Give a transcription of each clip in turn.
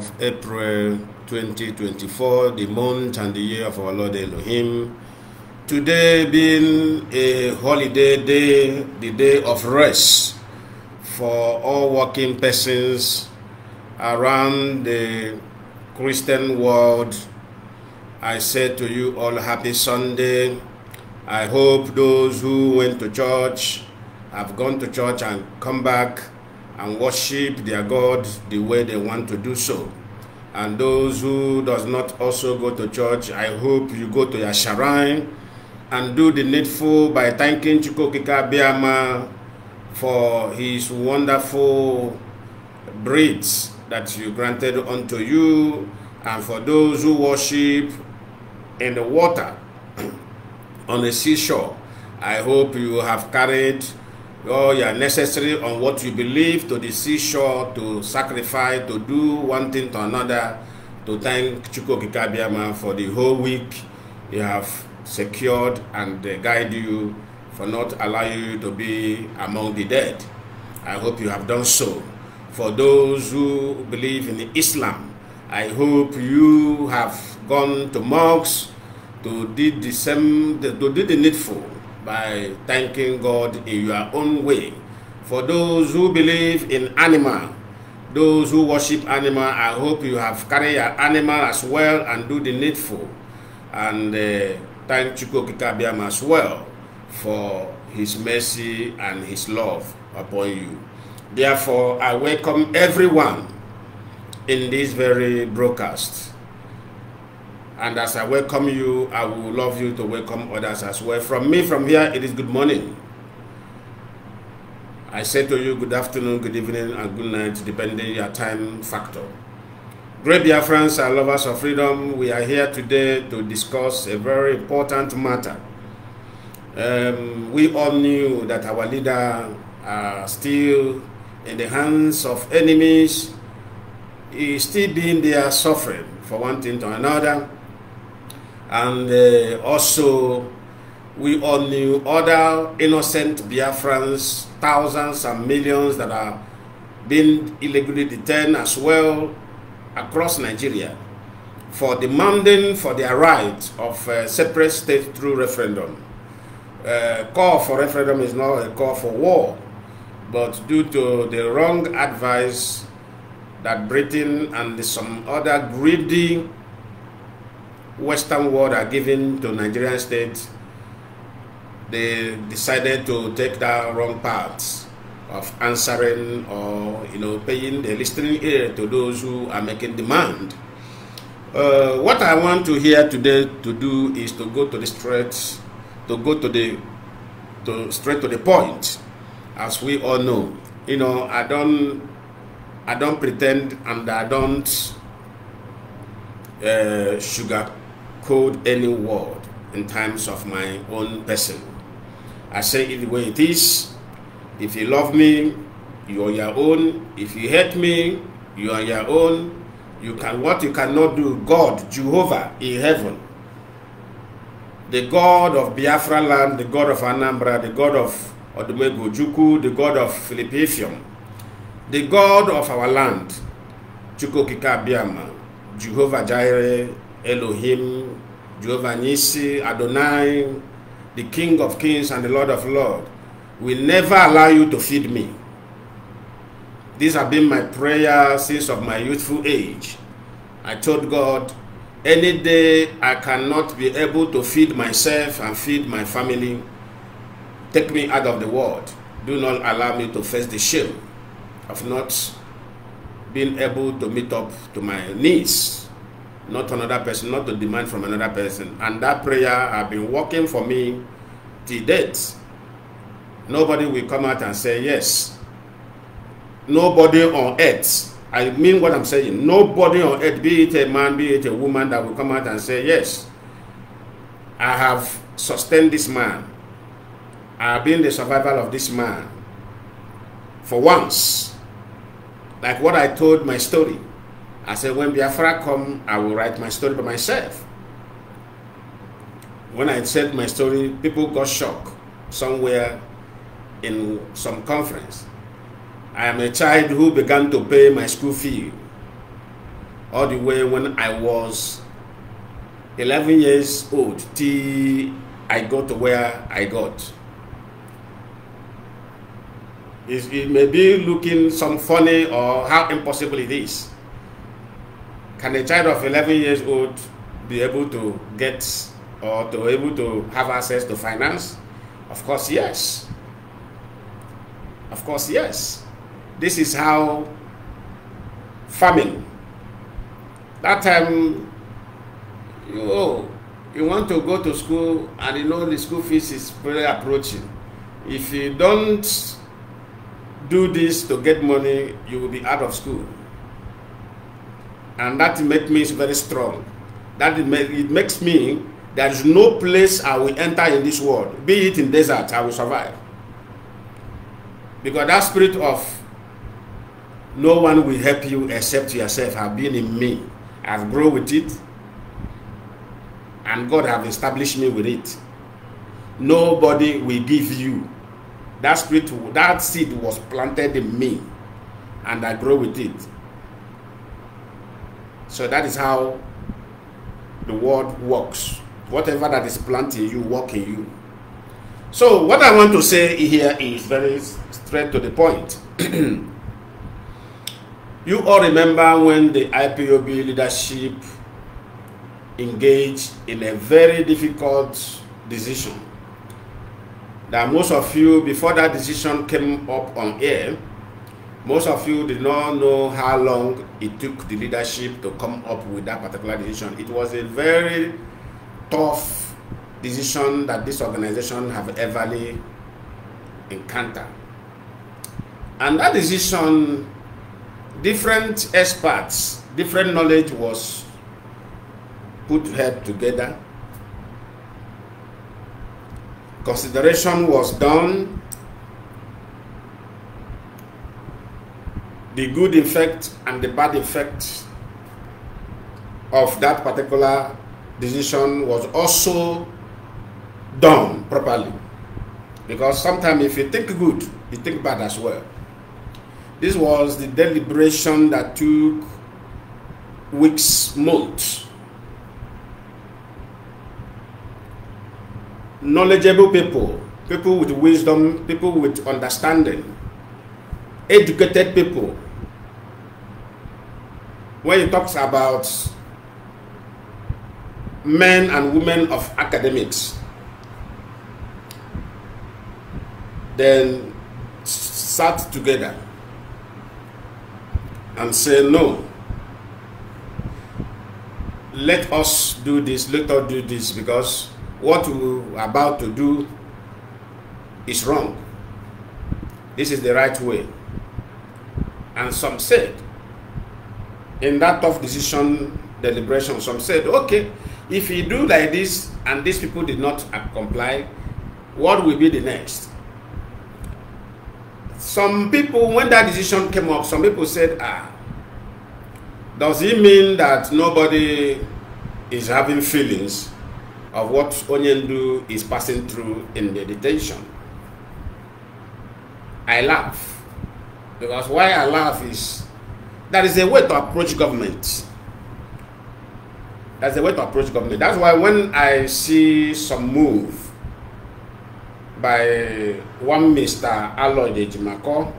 of April 2024, the month and the year of our Lord Elohim. Today being a holiday day, the day of rest for all working persons around the Christian world, I say to you all, happy Sunday. I hope those who went to church have gone to church and come back and worship their God the way they want to do so. And those who does not also go to church, I hope you go to your shrine and do the needful by thanking Chukwu Okike Abiama for his wonderful breeds that you granted unto you, and for those who worship in the water on the seashore. I hope you have carried all your necessary on what you believe to the seashore, to sacrifice, to do one thing to another, to thank Chukwu Okike Abiama for the whole week you have secured and guide you for not allowing you to be among the dead. I hope you have done so. For those who believe in Islam, I hope you have gone to mosques to do the needful by thanking God in your own way. For those who believe in animal, those who worship animal, I hope you have carried your animal as well and do the needful. And thank Chukwu Okike Abiama as well for his mercy and his love upon you. Therefore, I welcome everyone in this very broadcast. And as I welcome you, I would love you to welcome others as well. From me, from here, it is good morning. I say to you, good afternoon, good evening, and good night, depending on your time factor. Great Biafrans and lovers of freedom, we are here today to discuss a very important matter. We all knew that our leader are still in the hands of enemies. He is still being there suffering for one thing to another. And also, we all knew other innocent Biafrans, thousands and millions that are being illegally detained as well across Nigeria for demanding for their right of a separate state through referendum. Call for referendum is not a call for war, but due to the wrong advice that Britain and some other greedy Western world are giving to Nigerian states, they decided to take that wrong path of answering or, you know, paying the listening ear to those who are making demand. What I want to hear today to do is to go to the streets, to go straight to the point. As we all know, you know, I don't pretend and I don't sugarcoat any word in terms of my own person. I say it the way it is. If you love me, you are your own. If you hate me, you are your own. You can what you cannot do, God, Jehovah in heaven, the God of Biafra land, the God of Anambra, the God of Odumegwu Ojukwu, the God of Philippifium, the God of our land, Chukwu Okike Abiama, Jehovah Jireh, Elohim, Jehovah Nisi, Adonai, the King of Kings and the Lord of Lords, will never allow you to feed me. These have been my prayers since of my youthful age. I told God, any day I cannot be able to feed myself and feed my family, take me out of the world. Do not allow me to face the shame of not being able to meet up to my needs, not to another person, not to demand from another person. And that prayer has been working for me till date. Nobody will come out and say yes. Nobody on earth, I mean what I'm saying, nobody on earth, be it a man, be it a woman, that will come out and say yes, I have sustained this man, I have been the survival of this man. For once, like what I told my story, I said when Biafra come, I will write my story by myself. When I said my story, people got shocked somewhere in some conference. I am a child who began to pay my school fee all the way when I was 11 years old till I got to where I got. It may be looking some funny or how impossible it is. Can a child of 11 years old be able to get or to able to have access to finance? Of course, yes. Of course, yes. This is how farming. That time, you want to go to school and you know the school fees is really approaching. If you don't do this to get money, you will be out of school. And that makes me very strong. That it makes me, there is no place I will enter in this world, be it in desert, I will survive. Because that spirit of no one will help you except yourself have been in me. I've grown with it, and God have established me with it. Nobody will give you. That spirit, that seed was planted in me, and I grow with it. So that is how the world works. Whatever that is planted, you work in you. So what I want to say here is very straight to the point. You all remember when the IPOB leadership engaged in a very difficult decision. That most of you, before that decision came up on air, most of you did not know how long it took the leadership to come up with that particular decision. It was a very tough decision that this organization have ever encountered. And that decision, different experts, different knowledge was put head together. Consideration was done. The good effect and the bad effect of that particular decision was also done properly. Because sometimes if you think good, you think bad as well. This was the deliberation that took weeks, months. Knowledgeable people, people with wisdom, people with understanding, educated people. When it talks about men and women of academics, then sat together and say, no, let us do this, let us do this, because what we're about to do is wrong. This is the right way. And some said, in that tough decision, deliberation, some said, okay, if you do like this and these people did not comply, what will be the next? Some people, when that decision came up, some people said, does it mean that nobody is having feelings of what Onyendu is passing through in the detention? I laugh, because why I laugh is, that is a way to approach government. That's a way to approach government. That's why when I see some move by one Mr. Aloy Ejimako,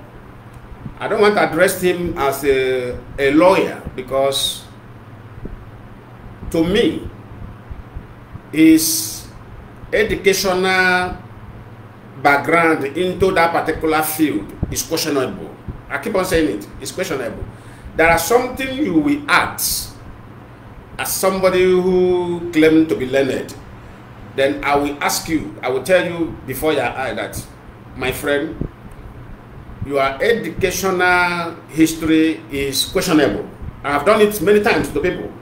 I don't want to address him as a lawyer, because to me, his educational background into that particular field is questionable. I keep on saying it, it's questionable. There are something you will add as somebody who claims to be learned. Then I will ask you, I will tell you before your eye that, my friend, your educational history is questionable. I have done it many times to people.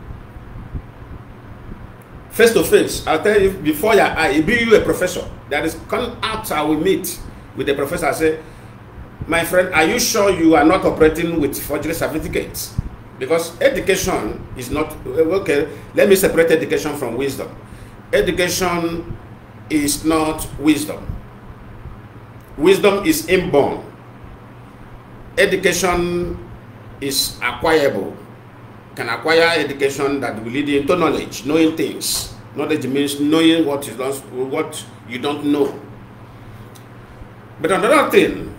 Face to face, I'll tell you before your eye, it be you a professor. That is, come out, I will meet with the professor and say, my friend, are you sure you are not operating with forgery certificates? Because education is not, okay, let me separate education from wisdom. Education is not wisdom. Wisdom is inborn. Education is acquirable. can acquire education that will lead into knowledge, knowing things. Knowledge means knowing what is lost, what you don't know. But another thing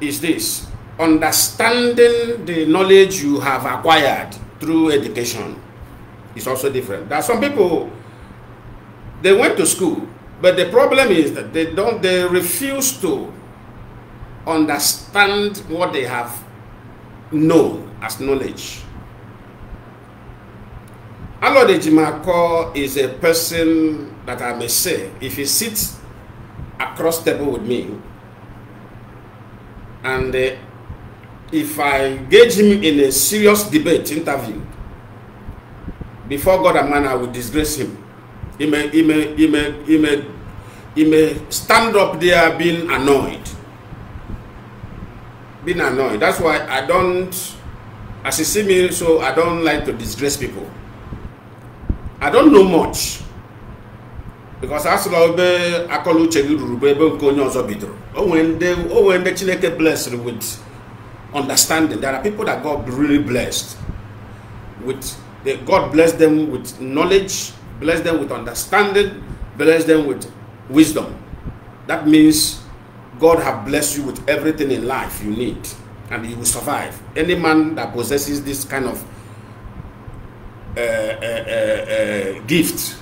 is this: understanding the knowledge you have acquired through education is also different. There are some people, they went to school, but the problem is that they refuse to understand what they have known as knowledge. Aloy Ejimako is a person that I may say, if he sits across the table with me, and if I engage him in a serious debate interview, before God and man, I will disgrace him. He may stand up there being annoyed. Being annoyed. That's why I don't, as you see me, so I don't like to disgrace people. I don't know much because as long as I call you when they blessed with understanding, there are people that God really blessed with. God blessed them with knowledge, blessed them with understanding, blessed them with wisdom. That means God have blessed you with everything in life you need, and you will survive. Any man that possesses this kind of gift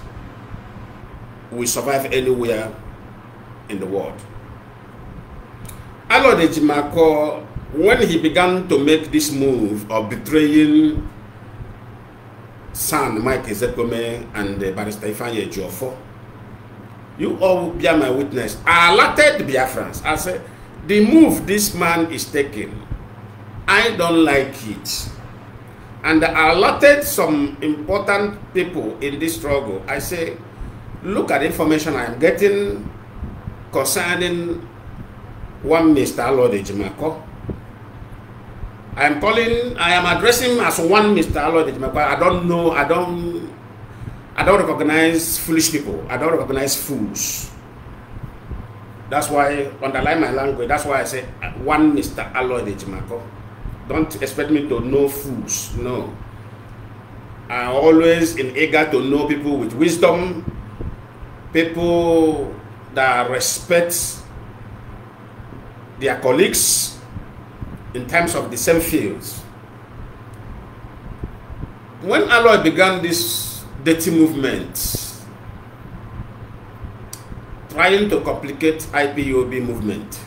will survive anywhere in the world. Aloy Ejimako, when he began to make this move of betraying son Mike Ozekhome and Barrister Ifanyejofo, you all be my witness. I alerted the Biafrans. I said, the move this man is taking, I don't like it. And I allotted some important people in this struggle. I say, look at the information I'm getting concerning one Mr. Aloy Ejimako. I am addressing him as one Mr. Aloy Ejimako. I don't recognize foolish people. I don't recognize fools. That's why, underline my language, that's why I say one Mr. Aloy Ejimako. Don't expect me to know fools, no. I always am eager to know people with wisdom, people that respect their colleagues in terms of the same fields. When Aloy began this dirty movement, trying to complicate IPOB movement,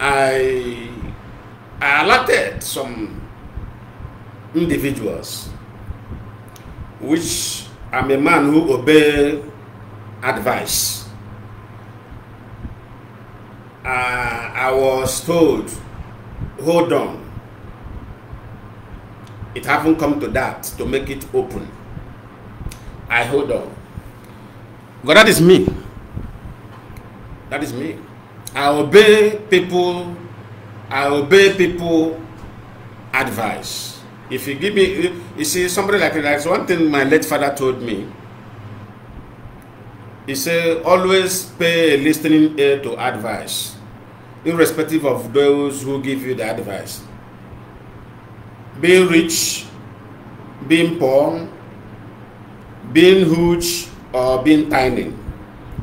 I alerted some individuals, which I'm a man who obeys advice. I was told, hold on. It hasn't come to that to make it open. I hold on. But that is me. That is me. I obey people. I obey people advice. If you give me, you see, somebody like that. One thing my late father told me, he said, always pay a listening ear to advice, irrespective of those who give you the advice. Being rich, being poor, being huge, or being tiny,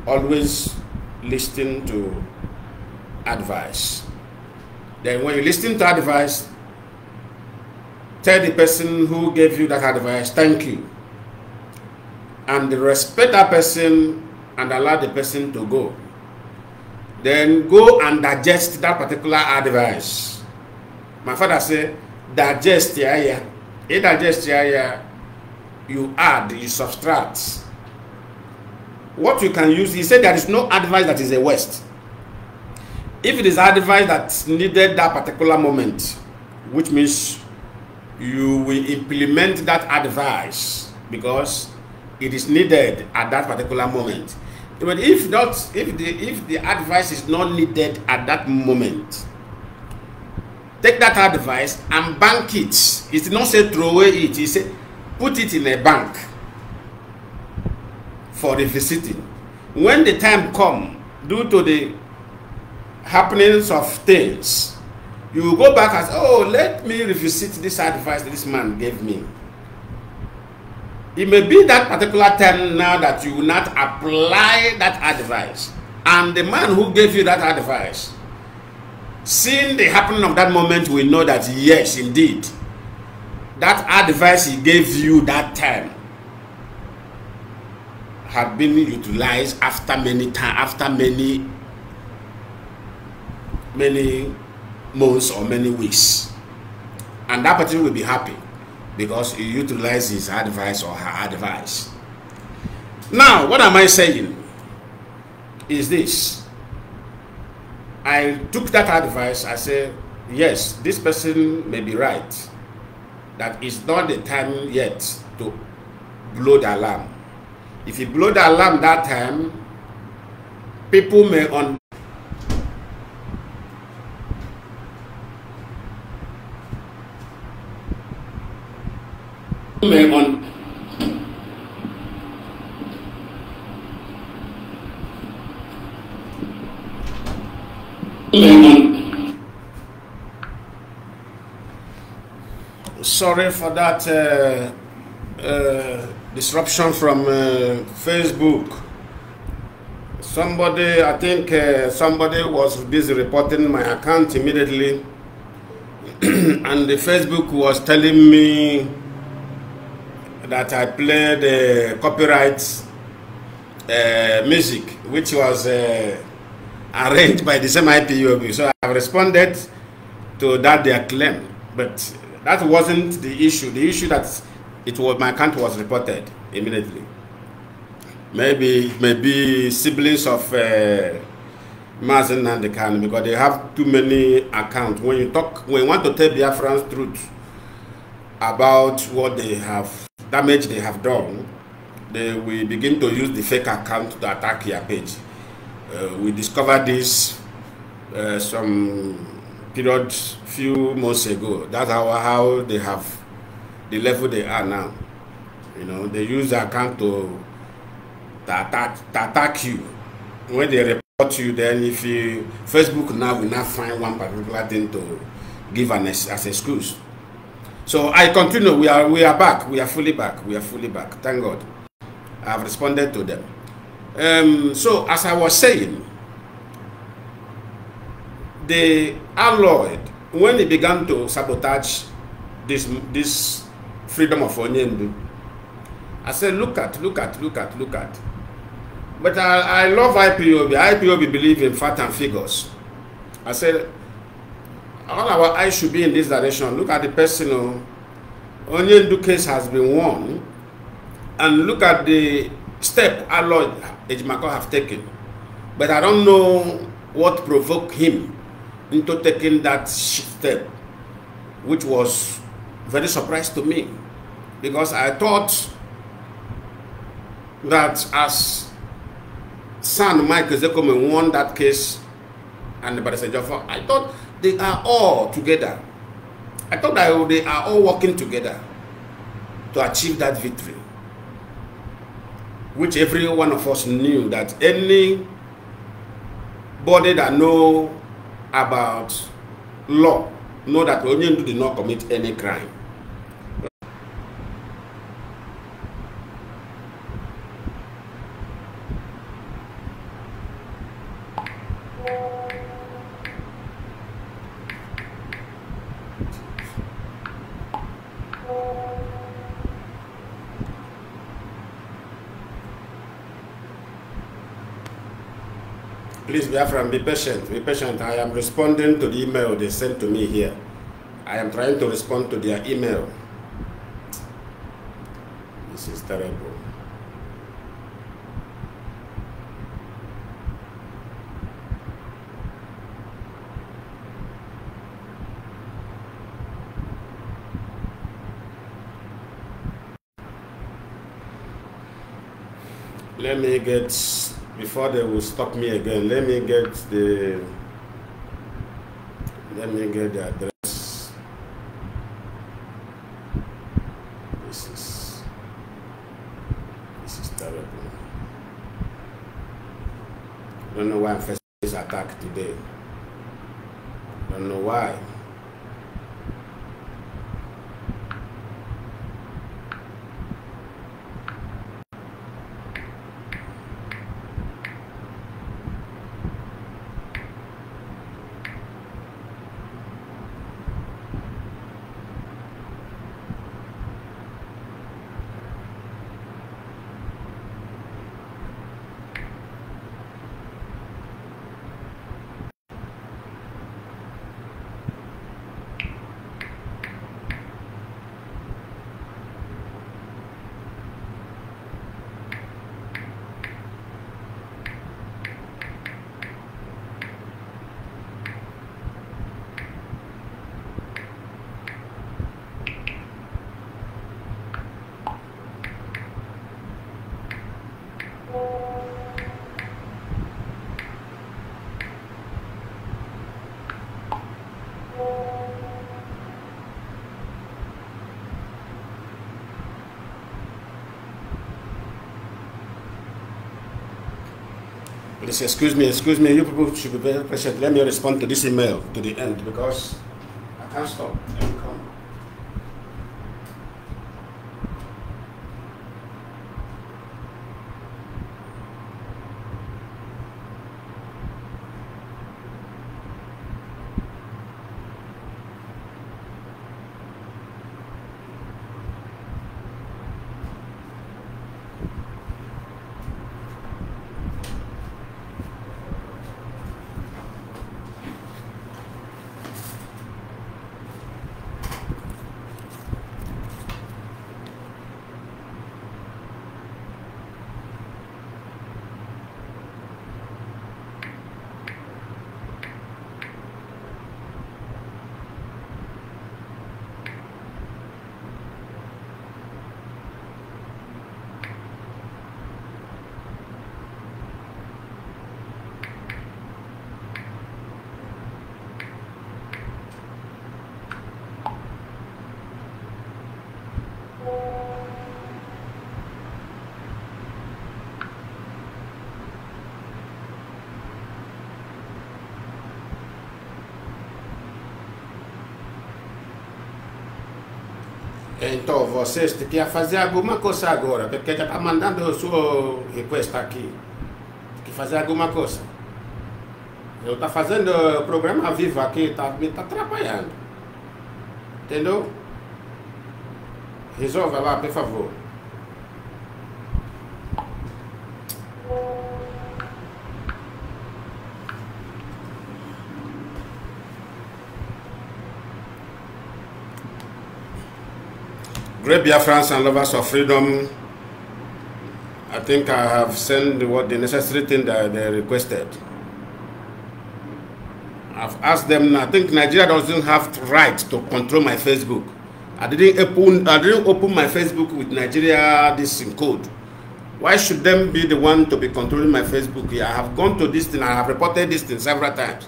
always listen to advice. Then when you listen to advice, tell the person who gave you that advice, thank you. And respect that person and allow the person to go. Then go and digest that particular advice. My father said, digest, yeah, yeah. In digest, yeah, yeah, you add, you subtract. What you can use, he said there is no advice that is a waste. If it is advice that's needed that particular moment, which means you will implement that advice because it is needed at that particular moment. But if not, if the advice is not needed at that moment, take that advice and bank it. It did not say throw away it. It said put it in a bank for revisiting. When the time comes, due to the happenings of things, you will go back and say, oh, let me revisit this advice that this man gave me. It may be that particular time now that you will not apply that advice. And the man who gave you that advice, seeing the happening of that moment, will know that yes, indeed, that advice he gave you that time had been utilized after many time, after many months or many weeks, and that person will be happy because he utilized his advice or her advice. Now, what am I saying? Is this? I took that advice. I said, yes, this person may be right. That is not the time yet to blow the alarm. If you blow the alarm that time, people may on. Sorry for that disruption from Facebook. Somebody, I think somebody was busy reporting my account immediately, and the Facebook was telling me that I played copyright music, which was arranged by the same IPOB. So I have responded to that their claim, but that wasn't the issue. The issue that it was my account was reported immediately. Maybe siblings of Mazi Nnamdi Kanu, because they have too many accounts. When you want to tell Biafran's truth about what they have, damage they have done, they will begin to use the fake account to attack your page. We discovered this some period, few months ago. That's how they have the level they are now. You know, they use the account to attack you. When they report you, then if you, Facebook now will not find one particular thing to give as excuse. So I continue. We are back. We are fully back. We are fully back. Thank God. I have responded to them. So as I was saying, the Aloy, when he began to sabotage this freedom of Onyendu, I said, look at. But I love IPOB. IPOB believe in fact and figures. I said, all our eyes should be in this direction. Look at the personal. Onyendu case has been won. And look at the step Aloy Ejimako have taken. But I don't know what provoked him into taking that step, which was very surprised to me, because I thought that as son Mike Ozekhome won that case and the Ifanyejofo, I thought they are all together. I thought that they are all working together to achieve that victory, which every one of us knew that anybody that knows about law know that Onyendu did not commit any crime. Please, Biafra, be patient. Be patient. I am responding to the email they sent to me here. I am trying to respond to their email. This is terrible. Let me get, before they will stop me again, let me get the address. This is terrible. I don't know why I'm facing this attack today. I don't know why. Please excuse me, you people should be very patient. Let me respond to this email to the end because I can't stop. Então vocês têm que fazer alguma coisa agora, porque já está mandando sua request aqui. Tem que fazer alguma coisa. Eu estou fazendo o programa vivo aqui, me está atrapalhando. Entendeu? Resolva lá, por favor. Great Biafrans and lovers of freedom, I think I have sent what the necessary thing that they requested. I've asked them, I think Nigeria doesn't have the right to control my Facebook. I didn't open my Facebook with Nigeria this in code. Why should them be the one to be controlling my Facebook here? I have gone to this thing, I have reported this thing several times.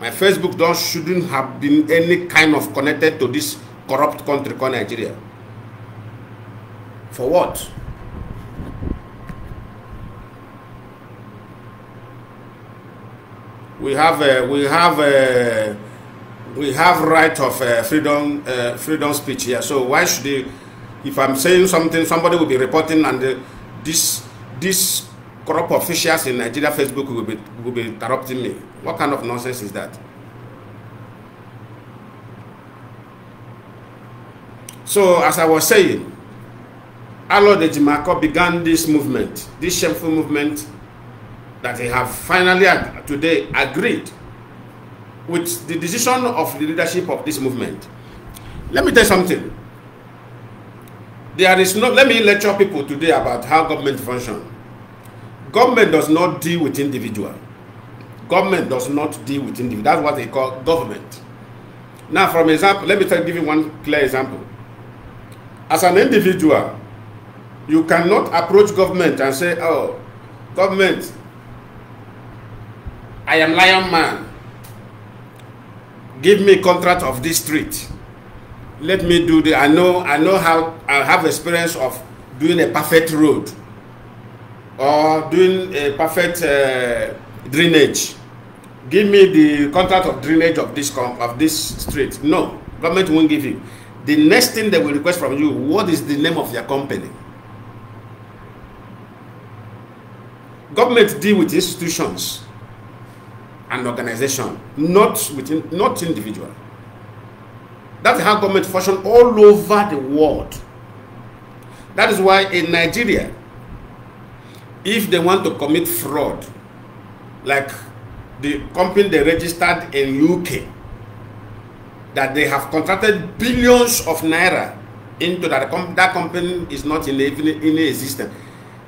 My Facebook shouldn't have been any kind of connected to this corrupt country called Nigeria. For what? We have right of freedom speech here. So why should they, if I'm saying something, somebody will be reporting, and this corrupt officials in Nigeria Facebook will be interrupting me. What kind of nonsense is that? So, as I was saying, Aloy Ejimako began this movement, this shameful movement that they have finally today agreed with the decision of the leadership of this movement. Let me tell you something. There is no, let me lecture people today about how government functions. Government does not deal with individuals. Government does not deal with individuals. That's what they call government. Now, for example, let me give you one clear example. As an individual, you cannot approach government and say, oh, government, I am Lionman. Give me contract of this street. Let me do the, I know how, I have experience of doing a perfect road or doing a perfect drainage. Give me the contract of drainage of this street. No, government won't give you. The next thing they will request from you, what is the name of your company? Government deal with institutions and organization, not individual. That's how government functions all over the world. That is why in Nigeria, if they want to commit fraud, like the company they registered in UK, that they have contracted billions of naira into that company is not in any existence,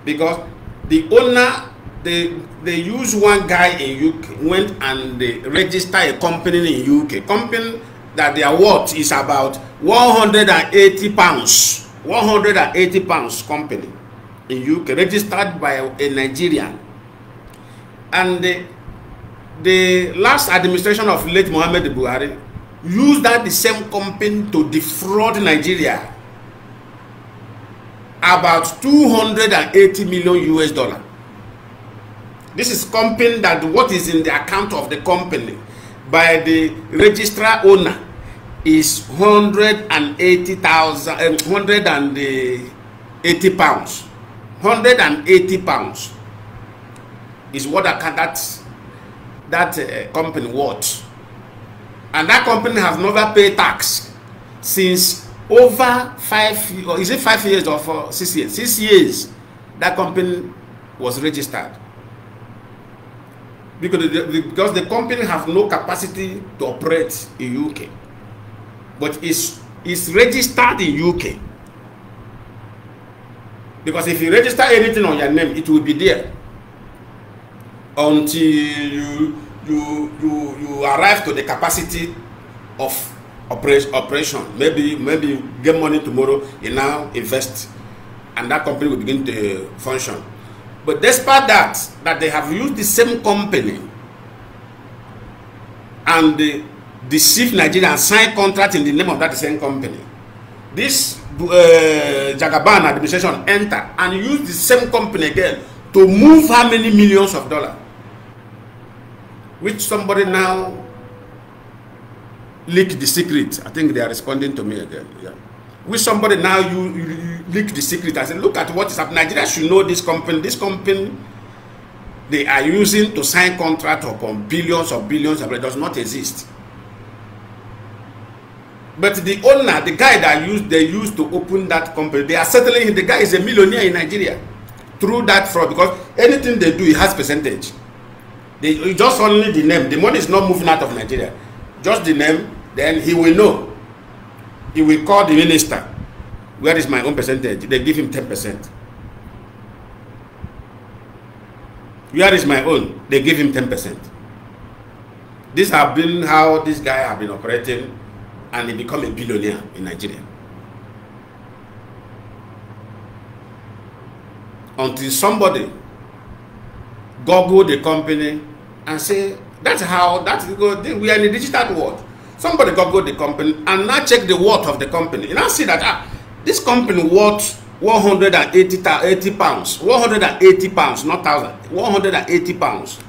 because the owner, they use one guy in UK, went and they registered a company in UK, company that their worth is about £180, £180 company in UK, registered by a Nigerian. And the last administration of late Mohammed Buhari use that the same company to defraud Nigeria about $280 million. This is company that what is in the account of the company by the registrar owner is 180 pounds. 180 pounds is what that company worth, and that company have never paid tax since over 5 years, or is it 5 years or 4, 6 years? 6 years that company was registered, because the company have no capacity to operate in UK, but is registered in UK. Because if you register anything on your name, it will be there until you arrive to the capacity of operation. Maybe you get money tomorrow, you now invest, and that company will begin to function. But despite that they have used the same company and deceived Nigeria and signed contract in the name of that same company, this Jagaban administration entered and used the same company again to move how many millions of dollars, which somebody now leaked the secret. I think they are responding to me again. Yeah. Which somebody now you leak the secret. I said, look at what is happening. Nigeria should know this company. This company they are using to sign contract upon billions of it does not exist. But the owner, the guy that they used to open that company, they are settling. The guy is a millionaire in Nigeria through that fraud, because anything they do, it has percentage. They just only the name. The money is not moving out of Nigeria. Just the name, then he will know. He will call the minister. Where is my own percentage? They give him 10%. Where is my own? They give him 10%. This have been how this guy have been operating, and he become a billionaire in Nigeria. Until somebody googled the company and say, that's how, that's because we are in a digital world. Somebody googled the company and now check the worth of the company. You now see that this company worth 180 pounds, 180 pounds, not thousand, 180 pounds.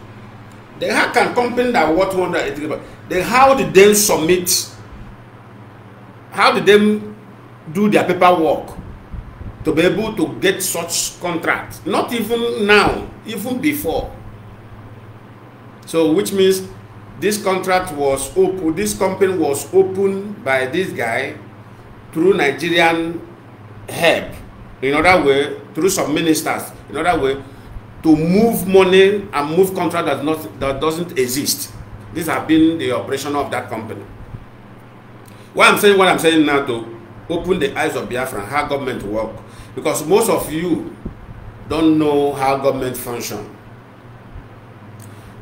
Then how can company that worth 180 pounds, then how did they submit, how did they do their paperwork to be able to get such contract? Not even now, even before. So which means this contract was open, this company was opened by this guy through Nigerian help, in other way, through some ministers, in other way, to move money and move contract that doesn't exist. These have been the operation of that company. What I'm saying now to open the eyes of Biafra and how government work, because most of you don't know how government function.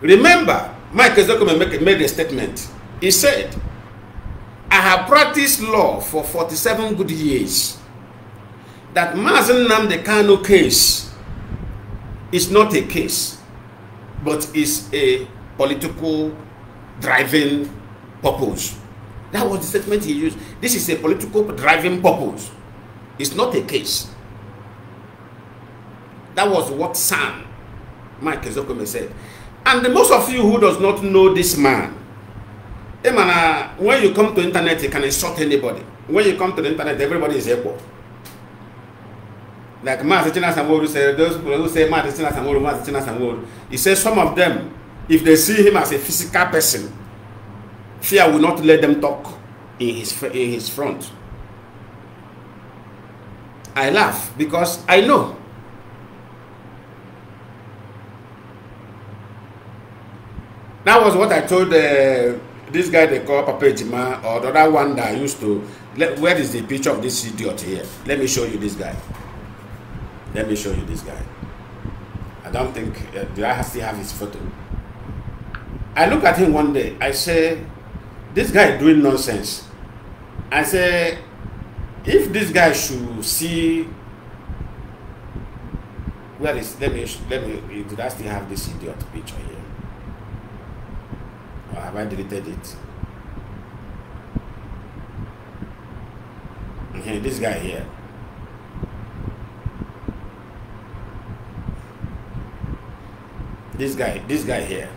Remember, Mike Ozekhome made a statement. He said, I have practiced law for 47 good years. That Mazi Nnamdi Kanu case is not a case, but is a political driving purpose. That was the statement he used. This is a political driving purpose. It's not a case. That was what Sam, Mike Ozekhome, said. And the most of you who does not know this man, when you come to internet, you can insult anybody. When you come to the internet, everybody is equal. Like Mazi said, those who say Mazi, he says some of them, if they see him as a physical person, fear will not let them talk in his front. I laugh because I know. That was what I told this guy they call Papa Ejima, or the other one that I used to. Where is the picture of this idiot here? Let me show you this guy. Let me show you this guy. I don't think do I still have his photo? I look at him one day. I say, this guy doing nonsense. I say, if this guy should see, where is? Let me. Do I still have this idiot picture here? Or have I deleted it? Okay, this guy here. This guy here,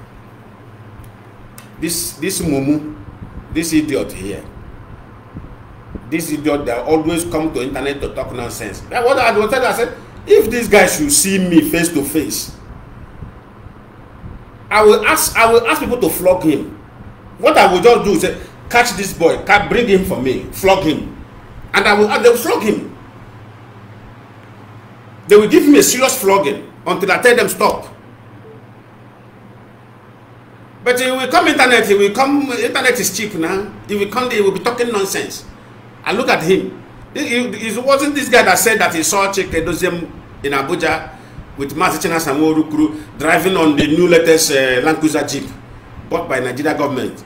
this mumu, this idiot here, this idiot that always come to internet to talk nonsense. Now what I wanted, I said, if this guy should see me face to face, I will ask people to flog him. What I will just do is say, catch this boy, bring him for me, flog him, and they will flog him. They will give him a serious flogging until I tell them stop. But he will come internet, internet is cheap now. He will come there, he will be talking nonsense. And look at him. It wasn't this guy that said that he saw Chika Edoziem in Abuja with Mazi Nnamdi Kanu driving on the new latest Land Cruiser Jeep bought by Nigeria government.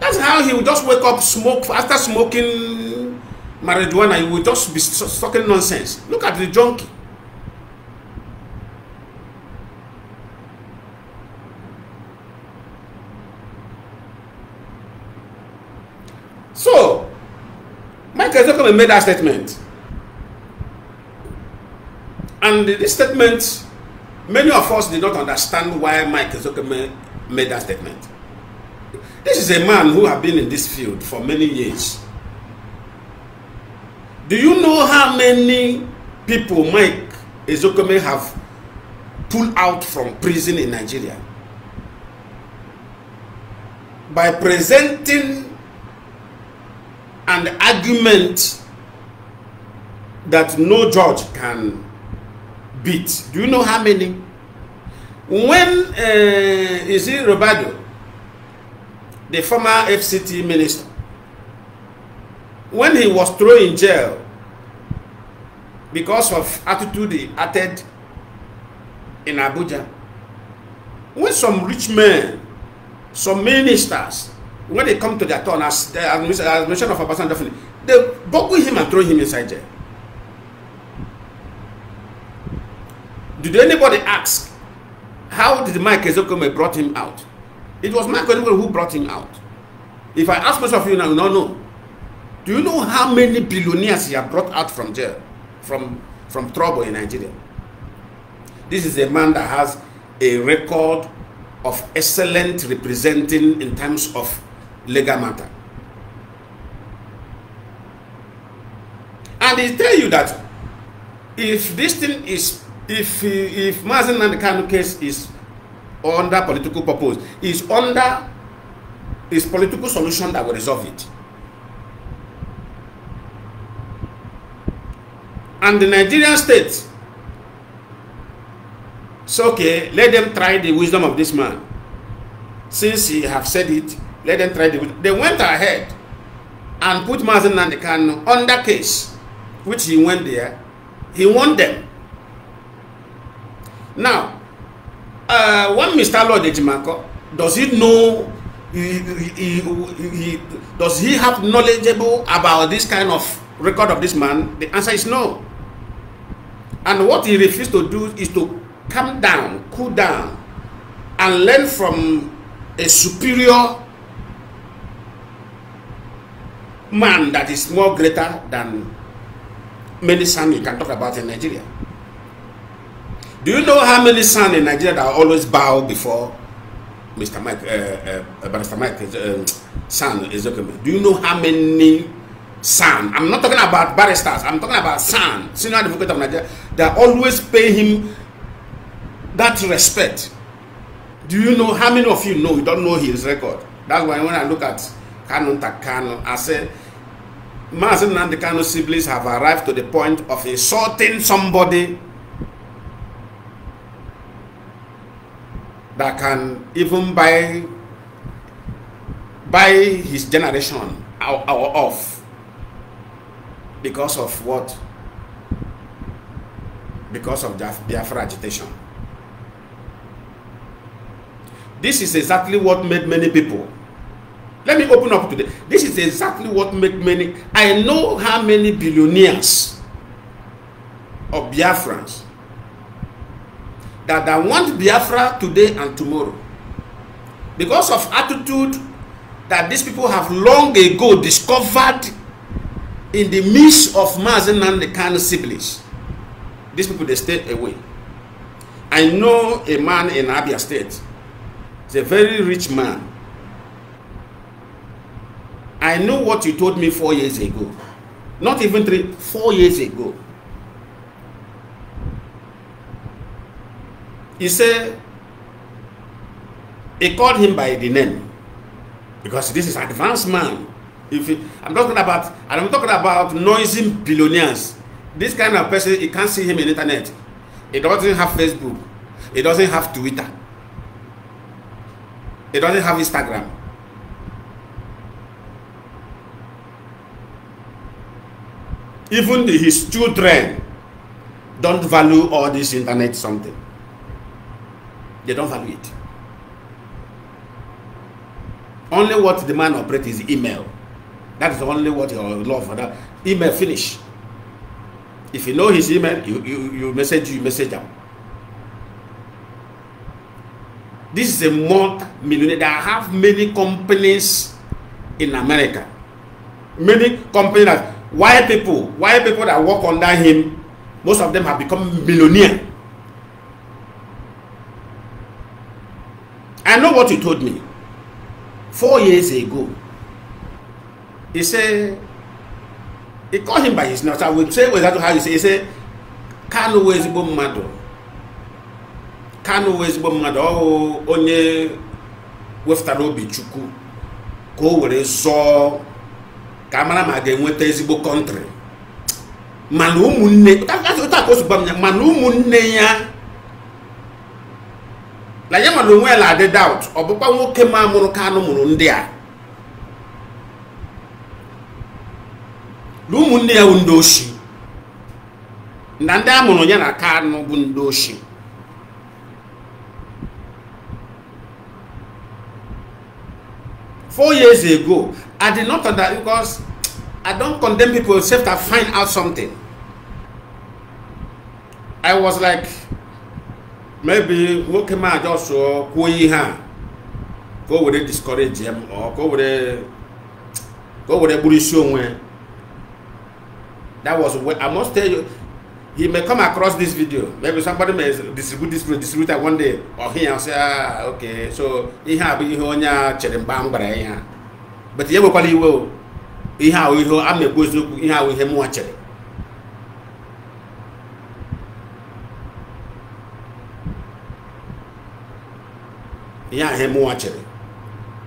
That's how he will just wake up, smoke, after smoking marijuana, he will just be talking nonsense. Look at the junkie. So, Mike Ozekhome made that statement. And this statement, many of us did not understand why Mike Ozekhome made that statement. This is a man who has been in this field for many years. Do you know how many people Mike Ozekhome have pulled out from prison in Nigeria? By presenting an argument that no judge can beat. Do you know how many? When is it Robado, the former FCT minister, when he was thrown in jail because of attitude he acted in Abuja, when some rich men, some ministers, when they come to their turn as the administration of a person, definitely, they buckle him and throw him inside jail. Did anybody ask how did Mike Ozekhome brought him out? It was Mike Ozekhome who brought him out. If I ask most of you now, no, no. Do you know how many billionaires he have brought out from jail, from trouble in Nigeria? This is a man that has a record of excellent representing in terms of legal matter. And they tell you that if this thing is, if Mazi Nnamdi Kanu case is under political purpose, is under his political solution that will resolve it. And the Nigerian state, so okay, let them try the wisdom of this man. Since he have said it, let them try the wisdom. They went ahead and put Mazi Nnamdi Kanu on that case, which he went there. He won them. Now, one Mr. Aloy Ejimako, does he know, does he have knowledgeable about this kind of record of this man? The answer is no. And what he refused to do is to calm down, cool down, and learn from a superior man that is more greater than many sons you can talk about in Nigeria. Do you know how many sons in Nigeria that always bow before Mr. Mike, Barrister Mike son Ozekhome? Do you know how many sons? I'm not talking about barristers. I'm talking about sons, senior advocate of Nigeria. They always pay him that respect. Do you know how many of you know? You don't know his record. That's why when I look at Kanu Takano, I say, Mazi Nnamdi Kanu siblings have arrived to the point of insulting somebody that can even buy his generation off because of what? Because of the Biafra agitation. This is exactly what made many people. Let me open up today. This is exactly what made many. I know how many billionaires of Biafrans that I want Biafra today and tomorrow because of attitude that these people have long ago discovered in the midst of Mazi Nnamdi Kanu siblings. These people, they stayed away. I know a man in Abia State. He's a very rich man. I know what you told me 4 years ago. Not even 4 years ago. He said, he called him by the name. Because this is advanced man. If he, I'm talking about noisy billionaires. This kind of person, you can't see him in the internet. He doesn't have Facebook. He doesn't have Twitter. He doesn't have Instagram. Even his children don't value all this internet something. They don't value it. Only what the man operates is email. That's the only what you love for that. Email finish. If you know his email, you message him. This is a multi-millionaire. They have many companies in America. Many companies that white people that work under him, most of them have become millionaires. I know what you told me 4 years ago. He said, he called him by his name. I will say exactly how you say. He said, Kanu Wezibo Mmadu. Kanu Wezibo Mmadu. Oh, onye weftaro bi Chukwu. Ko were so kamara ma ga enweta ezigbo country. Mana umunne. That's what I was about. Mana umunne ya. La yema no wela de doubt. Obukwa nwoke ma amuru Kanu muru ndi a. Lumunde ya undoshi. Ndanda amono yana Kanu bundoshi. Four years ago, I did not understand because I don't condemn people except I find out something. I was like, maybe who came out just so go with a discourage him or go with a bullish. That was what I must tell you. He may come across this video. Maybe somebody may distribute this to a distributor one day, or he and say, ah, okay, so he have a honya cherimbang baraya. But he will call you. He have a ho. I'm a good look. He have him watching. He have him watching.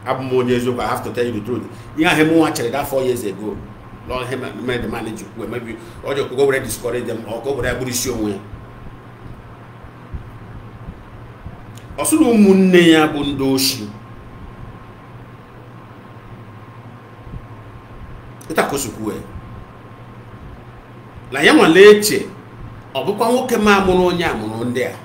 I'm more years ago. I have to tell you the truth. He have him watching that 4 years ago. Lord, him and the manager, maybe or you could go there, discourage them, or go there, Buddhist show. Also, no Munea Bundoshi. It's a Kosukue. La Yama Leche, or Bukama Mononia Monon there.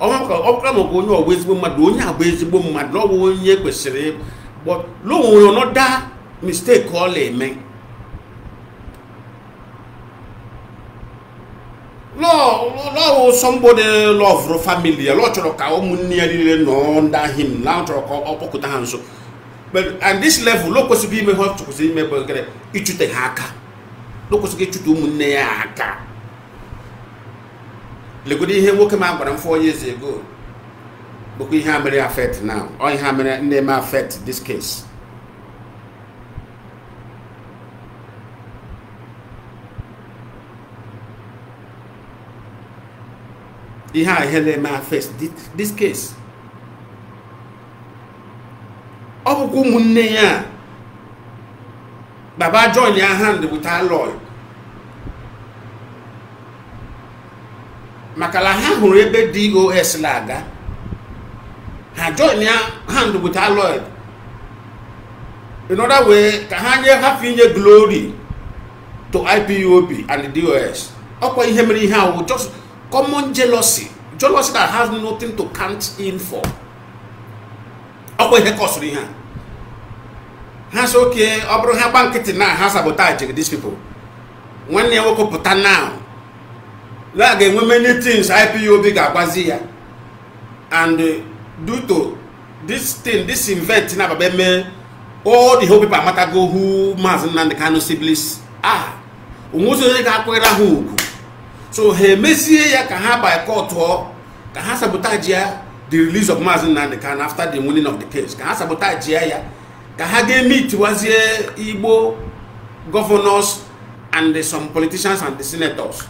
Okamo go no ways with Madonia, ways with Madlo, yet with Sereb, but no, you're not that mistake, call a man. Law, somebody love your family, a lot of community, no under him, now to call. But at this level, look what you may have to see, maybe it should take haka. Look what you get to do, Muneaka. Look at him, woke him up around 4 years ago. But we have many affect now, or how many name affect this case. He had in my face this case. Obuku Muneya Baba joined your hand with Aloy. Makalaha who rebel DOS Laga had joined your hand with Aloy. In other way, Kahanya have in your glory to IPOB and the DOS. Okwa Henry Howe just. Common jealousy. Jealousy that has nothing to count in for. That's okay. Abraham Banketing now has sabotaging these people. When they woke up now, like many things, IPOB Gabazia. And due to this thing, this event, all the whole people matter go who Mazi Nnamdi Kanu siblings. Ah, umuzo nega kwera who. So he messi ya kahaba court Can I sabotage the release of Mazi Nnamdi Kanu after the winning of the case? Can I sabotage ya? Can I get me to was Igbo governors and some politicians and the senators?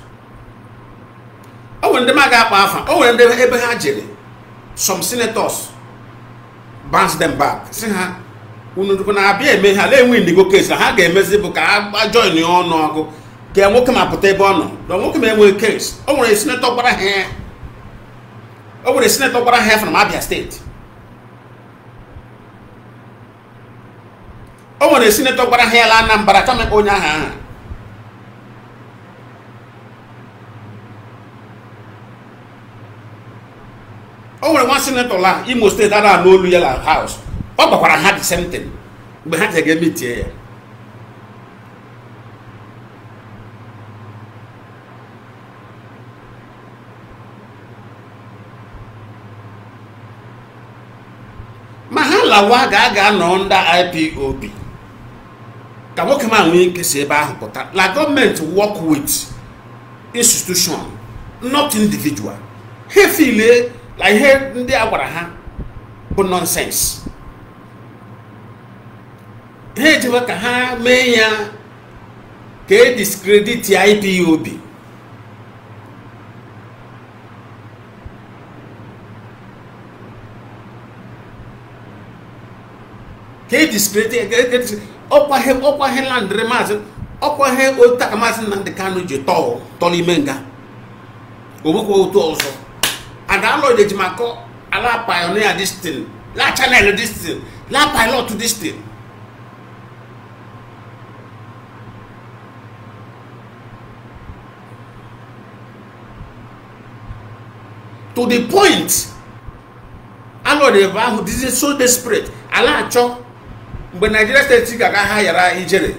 Oh, when the Maga Pafa, oh, when they ever had some senators bounce them back. See, huh? Over the senator what I have from Abia State. Over the senator what I have from Abia State. Over one senator la Imo State that I know Luyala house. Over what I had the same thing. We had to get me here. Waga no under IPOB. The government work with institution, not individual. He feel like he they are but nonsense. He work ha discredit IPOB. He discredited upper hand remains upper hand old Takamas and the Kanu tall, Tolly Menga. Ubuko to also. And Aloy Ejimako, Allah pioneer this thing, La Channel this thing, La Pilot to this thing. To the point, Aloy Eva, who is so desperate, Allah Chok. But Nigeria State Chika Haya injury.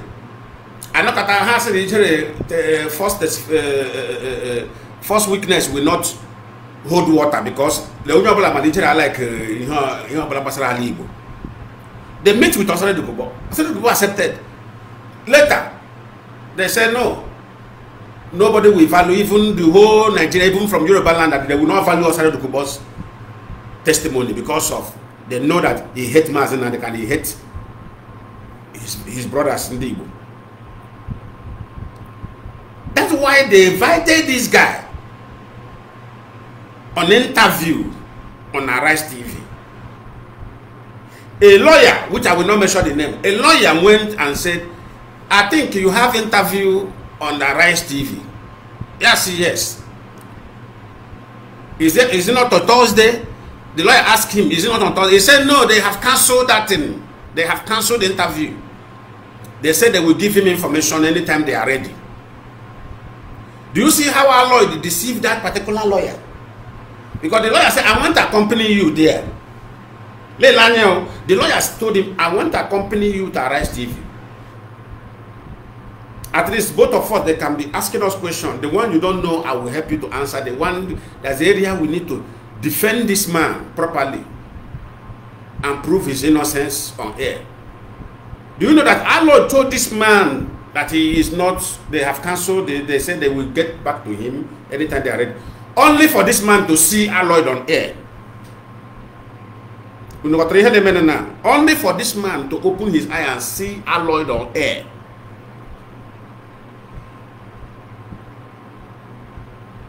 I know Kata has an injury, the first weakness will not hold water because the only people are like Libo. They met with Asari Dokubo. Asari Dokubo accepted. Later, they said no. Nobody will value, even the whole Nigeria, even from Yoruba land, that they will not value Asari Dokubo's testimony because of they know that he hates Mazi Nnamdi Kanu and he hates his brothers in the Igbo. That's why they invited this guy on interview on Arise TV. A lawyer, which I will not mention the name, a lawyer went and said, I think you have interview on Arise TV. Yes, yes. Is it not on Thursday? The lawyer asked him, is it not on Thursday? He said, no, they have cancelled that thing. They have cancelled the interview. They said they will give him information anytime they are ready. Do you see how our lawyer deceived that particular lawyer? Because the lawyer said, I want to accompany you there. The lawyer told him, I want to accompany you to Arise TV. At least both of us, they can be asking us questions. The one you don't know, I will help you to answer. The one, that's the area we need to defend this man properly and prove his innocence on air. Do you know that Allah told this man that he is not, they have cancelled, they said they will get back to him anytime they are ready. Only for this man to see Aloy on air. Only for this man to open his eye and see Aloy on air.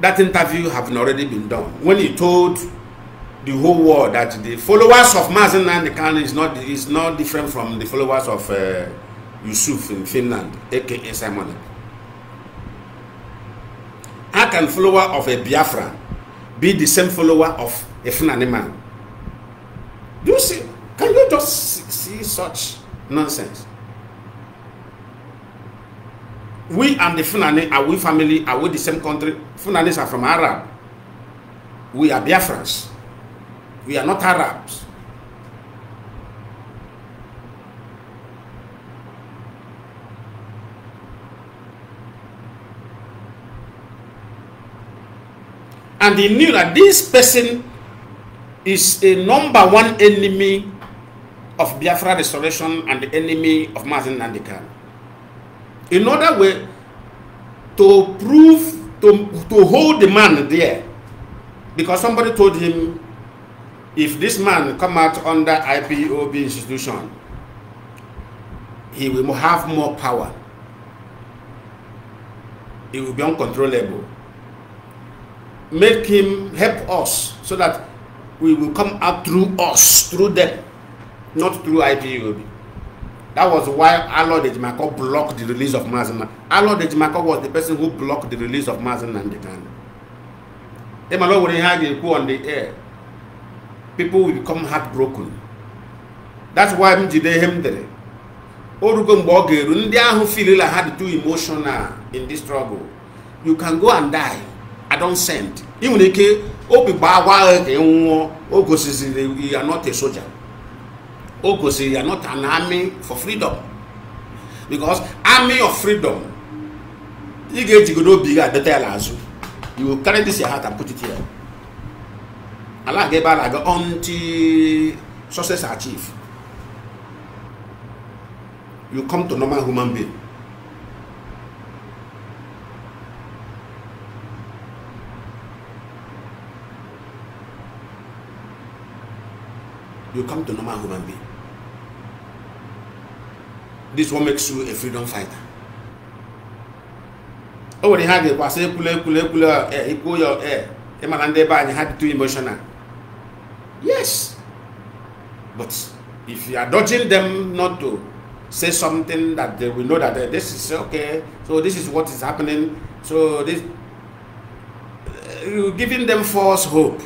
That interview have already been done. When he told the whole world that the followers of Mazi Nnamdi Kanu is not different from the followers of Yusuf in Finland, aka Simon. How can follower of a Biafra be the same follower of a Fulani man? Do you see? Can you just see such nonsense? We and the Fulani, are we family? Are we the same country? Fulanis are from Arab. We are Biafrans. We are not Arabs. And he knew that this person is a #1 enemy of Biafra restoration and the enemy of Mazi Nnamdi Kanu. In other way, to prove, to hold the man there because somebody told him, if this man come out under IPOB institution, he will have more power. It will be uncontrollable. Make him help us so that we will come out through us, through them, not through IPOB. That was why Aloy Ejimako blocked the release of Mazi Nnamdi. Aloy Ejimako was the person who blocked the release of Mazi Nnamdi Kanu. If Aloy wouldn't have a coup on the air, people will become heartbroken. That's why Mjide Hemdere. Orugombogeru, they are who feel like I had too emotional in this struggle. You can go and die. I don't send. Even if you are not a soldier. Ogosi, you are not an army for freedom. Because army of freedom, you get to go bigger at the tail as you. You will carry this in your heart and put it here. Allah gave back until success achieved. You come to normal human being. You come to normal human being. This one makes you a freedom fighter. Oh, they had it was a had too emotional. Yes. But if you are dodging them not to say something that they will know that this is okay, so this is what is happening, so this giving them false hope.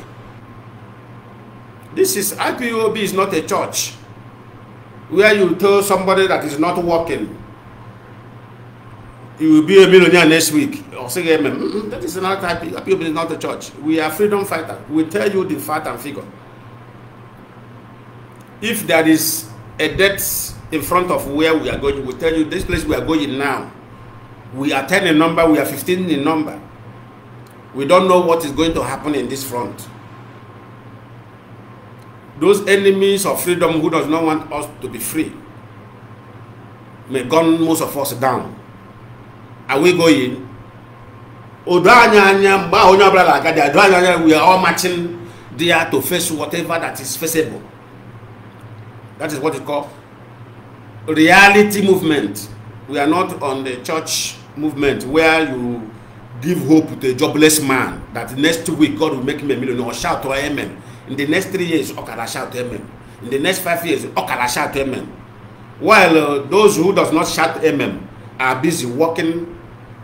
This is IPOB is not a church where you tell somebody that is not working, you will be a millionaire next week. That is not IPOB is not a church. We are freedom fighters. We tell you the fact and figure. If there is a death in front of where we are going, we tell you this place we are going now. We are 10 in number. We are 15 in number. We don't know what is going to happen in this front. Those enemies of freedom who does not want us to be free may gun most of us down. Are we going? We are all marching there to face whatever that is faceable. That is what is called reality movement. We are not on the church movement where you give hope to a jobless man that next week God will make him a millionaire or shout to amen. In the next 3 years, Okara shout amen. In the next 5 years, Okara shout amen. While those who does not shout amen are busy working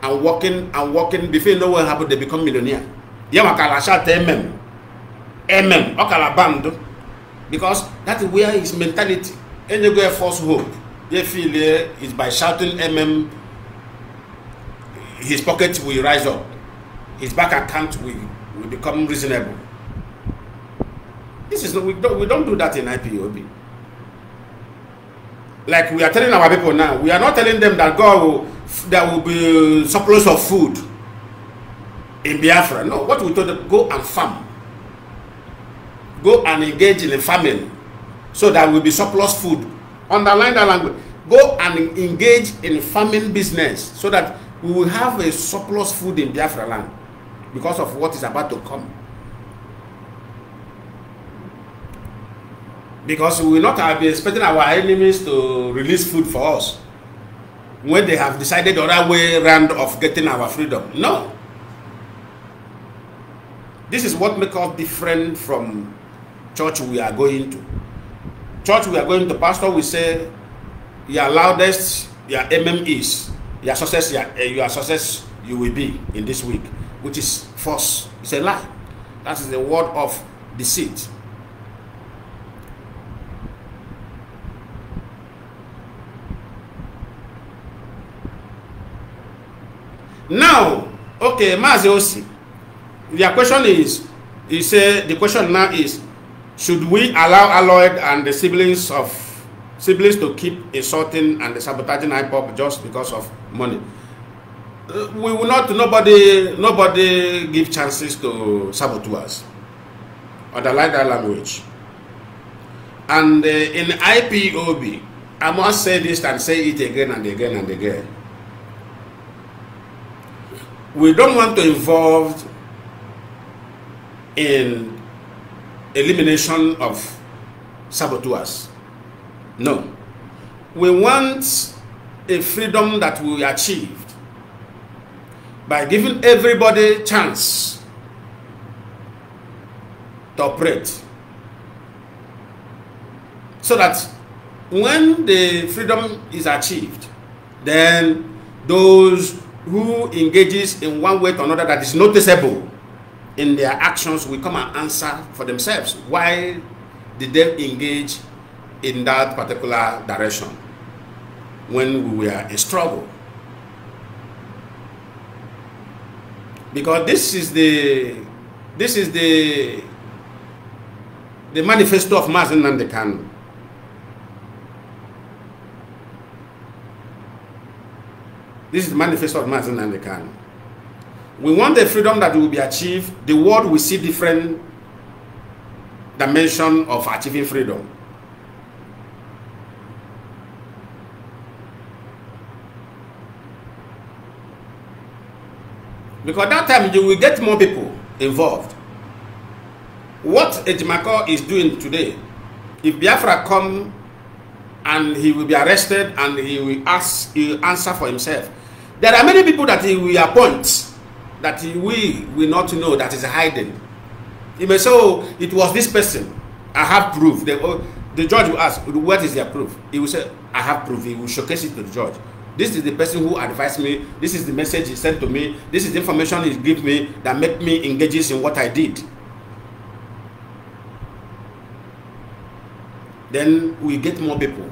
and working and working. Before you know what happened, they become millionaire. Yeah, Okara shout amen. Amen. Okara band. Because that is where his mentality. And you go a false hope. They feel is by shouting amen, his pocket will rise up. His bank account will become reasonable. This is not, we don't do that in IPOB. Like we are telling our people now, we are not telling them that God will, there will be surplus of food in Biafra. No, what we told them, go and farm. Go and engage in a famine so that will be surplus food. Underline that language. Go and engage in farming business so that we will have a surplus food in Biafra land because of what is about to come. Because we will not have been expecting our enemies to release food for us when they have decided the other way around of getting our freedom. No. This is what makes us different from church we are going to. Church we are going to, pastor, we say, you are loudest, you are MMEs, you are success, you will be in this week, which is false. It's a lie. That is the word of deceit. Now, okay, Mazi Osi, their question is, he said, the question now is, should we allow Aloy and the siblings to keep insulting and sabotaging IPOB just because of money? We will not, nobody give chances to saboteurs. Underline that language. And in IPOB, I must say this and say it again and again and again. We don't want to involve in elimination of saboteurs. No. We want a freedom that we achieved by giving everybody a chance to operate, so that when the freedom is achieved, then those who engages in one way or another that is noticeable in their actions will come and answer for themselves. Why did they engage in that particular direction when we were in struggle? Because this is the manifesto of Mazi Nnamdi Kanu. This is the manifesto of Mazi Nnamdi Kanu. We want the freedom that will be achieved. The world will see different dimension of achieving freedom. Because that time you will get more people involved. What Ejimako is doing today, if Biafra come and he will be arrested and he will answer for himself, there are many people that he will appoint that we will not know, that is hiding. He may say, oh, it was this person. I have proof. The judge will ask, what is their proof? He will say, I have proof. He will showcase it to the judge. This is the person who advised me. This is the message he sent to me. This is the information he gave me that made me engage in what I did. Then we get more people.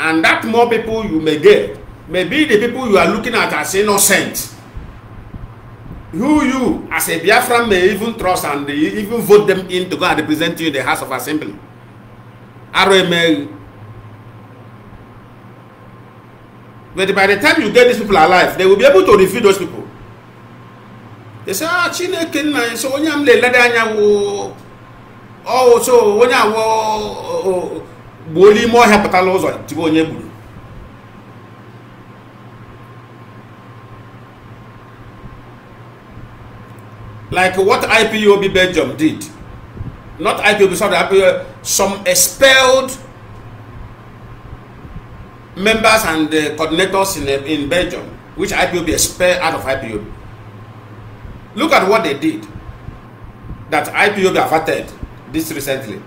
And that more people you may get, maybe the people you are looking at as innocent, who you as a Biafran may even trust and even vote them in to go and represent you in the House of Assembly. But by the time you get these people alive, they will be able to refute those people. They say, ah, Chineke, so when I'm the leader, oh, so when I was bully more hepatalos or Tibonebulu. Like what IPOB Belgium did. Not IPOB, sorry, IPOB, some expelled members and the coordinators in Belgium, which IPOB expelled out of IPOB. Look at what they did that IPOB averted this recently.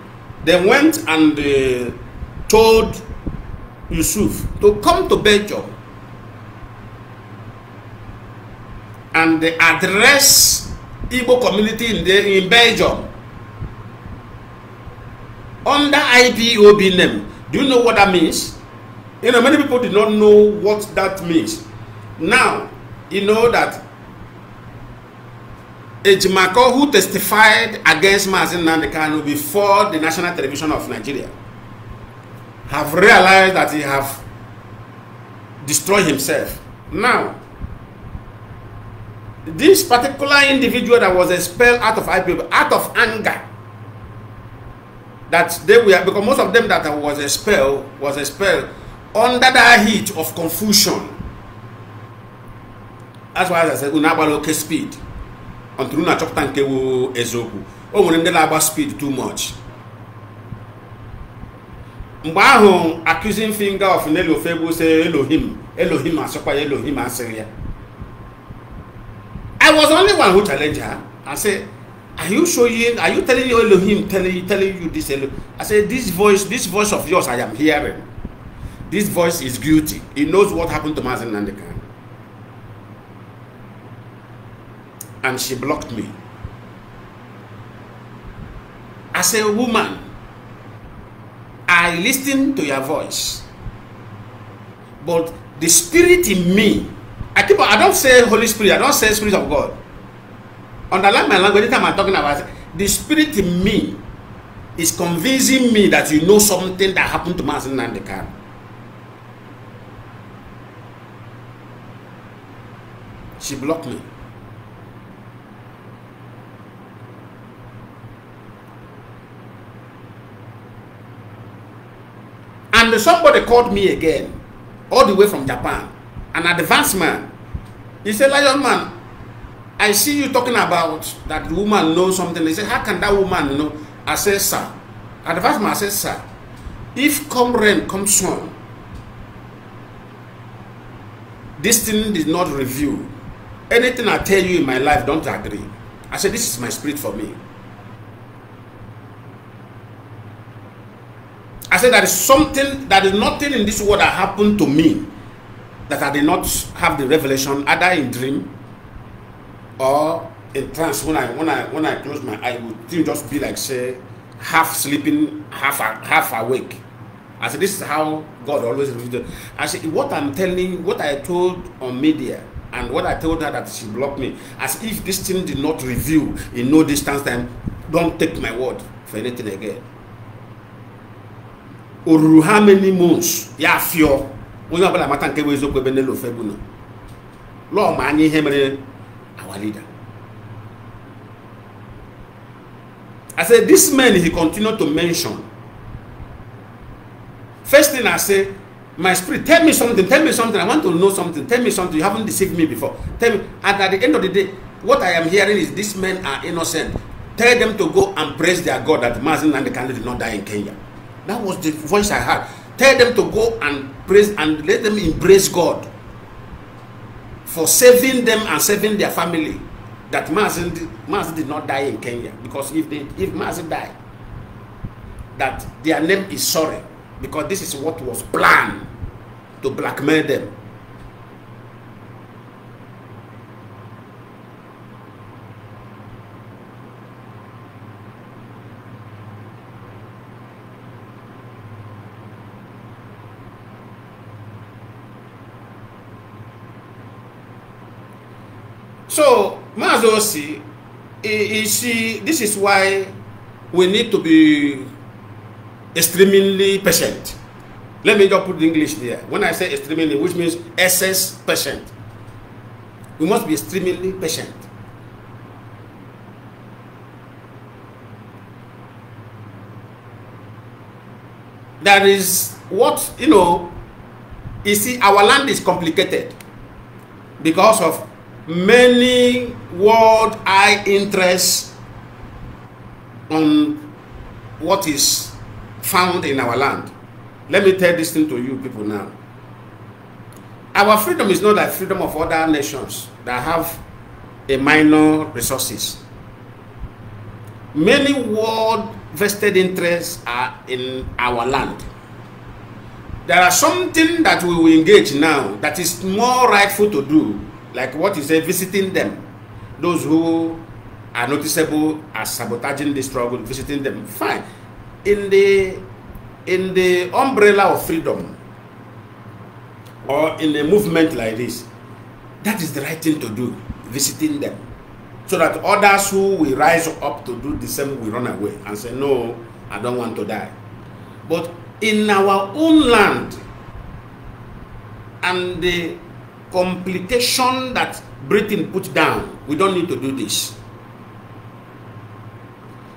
They went and told Yusuf to come to Belgium and address Igbo community in Belgium under IPOB name. Do you know what that means? You know, many people did not know what that means. Now, you know that Ejimako, who testified against Mazi Nnamdi Kanu before the National Television of Nigeria, have realized that he have destroyed himself. Now, this particular individual that was expelled out of IPOB, out of anger, that they were, because most of them that was expelled under the heat of confusion. That's why I said, unabaloke speed. Until now, chop tanke wo ezoku. Oh, when they labor speed too much. Mbaho accusing finger of Nelo Febo say Elohim, Elohim and Sopa Elohim and Syria. I was the only one who challenged her and said, "Are you showing? Are you telling your Elohim? Telling you this Elohim?" I said, "This voice of yours, I am hearing. This voice is guilty. It knows what happened to Mazi Nnamdi Kanu." And she blocked me. As a woman, I listen to your voice, but the spirit in me, I don't say Holy Spirit, I don't say Spirit of God. Underline my language, anytime I'm talking about it, the spirit in me is convincing me that you know something that happened to Mazi Nnamdi Kanu. She blocked me. And somebody called me again, all the way from Japan, an advanced man. He said, "Lionman, I see you talking about that the woman knows something. They say, how can that woman know? I said, sir. At the first time I said, sir, if come rain, come sun, this thing is not reviewed. Anything I tell you in my life, don't agree. I said, this is my spirit for me. I said, there is something, there is nothing in this world that happened to me that I did not have the revelation, either in dream or in trance. When I close my eye, would just be like, say, half sleeping, half awake. I said, this is how God always revealed. I said, what I'm telling, what I told on media, and what I told her that she blocked me, as if this thing did not reveal in no distance time, don't take my word for anything again. Or how many months? Yeah, few. We know about Matan Kewe Zoko Benelo Febuna. Lord, many Henry, our leader. I said, this man, he continued to mention. First thing I say, my spirit, tell me something, tell me something. I want to know something. Tell me something. You haven't deceived me before. Tell me. And at the end of the day, what I am hearing is these men are innocent. Tell them to go and praise their God that Mazi Nnamdi Kanu did not die in Kenya. That was the voice I had. Tell them to go and praise and let them embrace God for saving them and saving their family. That Mazi did not die in Kenya. Because if Mazi died, that their name is sorry. Because this is what was planned to blackmail them. So, Mazi Osi, this is why we need to be extremely patient. Let me just put the English there. When I say extremely, which means excess patient. We must be extremely patient. That is what, you know, you see, our land is complicated because of many world eye interests on what is found in our land. Let me tell this thing to you people now. Our freedom is not like freedom of other nations that have a minor resources. Many world vested interests are in our land. There are something that we will engage now that is more rightful to do, like what you say, visiting them, those who are noticeable as sabotaging the struggle, visiting them, fine. In the umbrella of freedom or in a movement like this, that is the right thing to do, visiting them, so that others who will rise up to do the same will run away and say, no, I don't want to die. But in our own land, and the complication that Britain put down, we don't need to do this.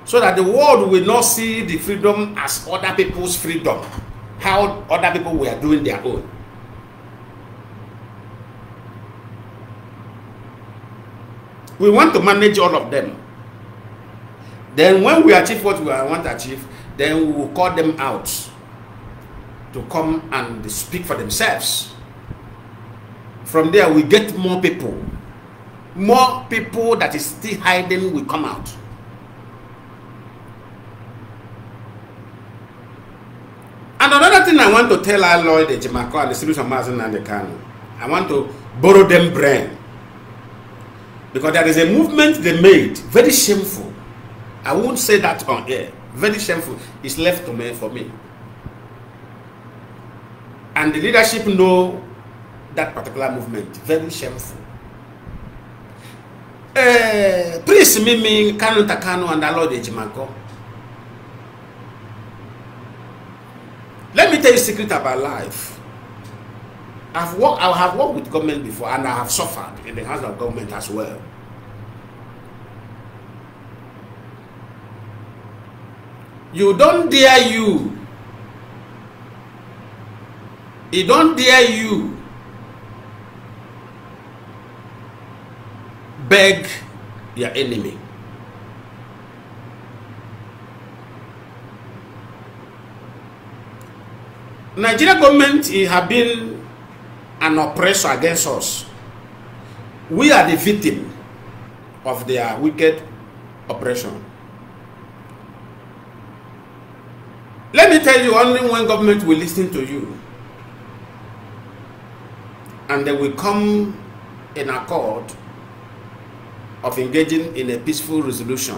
So that the world will not see the freedom as other people's freedom, how other people were doing their own. We want to manage all of them. Then when we achieve what we want to achieve, then we will call them out to come and speak for themselves. From there, we get more people. More people that is still hiding will come out. And another thing I want to tell Aloy Ejimako and the students of Mazi Nnamdi Kanu, I want to borrow them brain. Because there is a movement they made, very shameful. I won't say that on air. Very shameful. It's left to me, for me. And the leadership know that particular movement. Very shameful. Please, Mimi, Kanu Takano and Aloy Ejimako. Let me tell you a secret about life. I have worked with government before, and I have suffered in the hands of government as well. It don't dare you beg your enemy. Nigerian government have been an oppressor against us. We are the victim of their wicked oppression. Let me tell you, only one government will listen to you, and they will come in accord of engaging in a peaceful resolution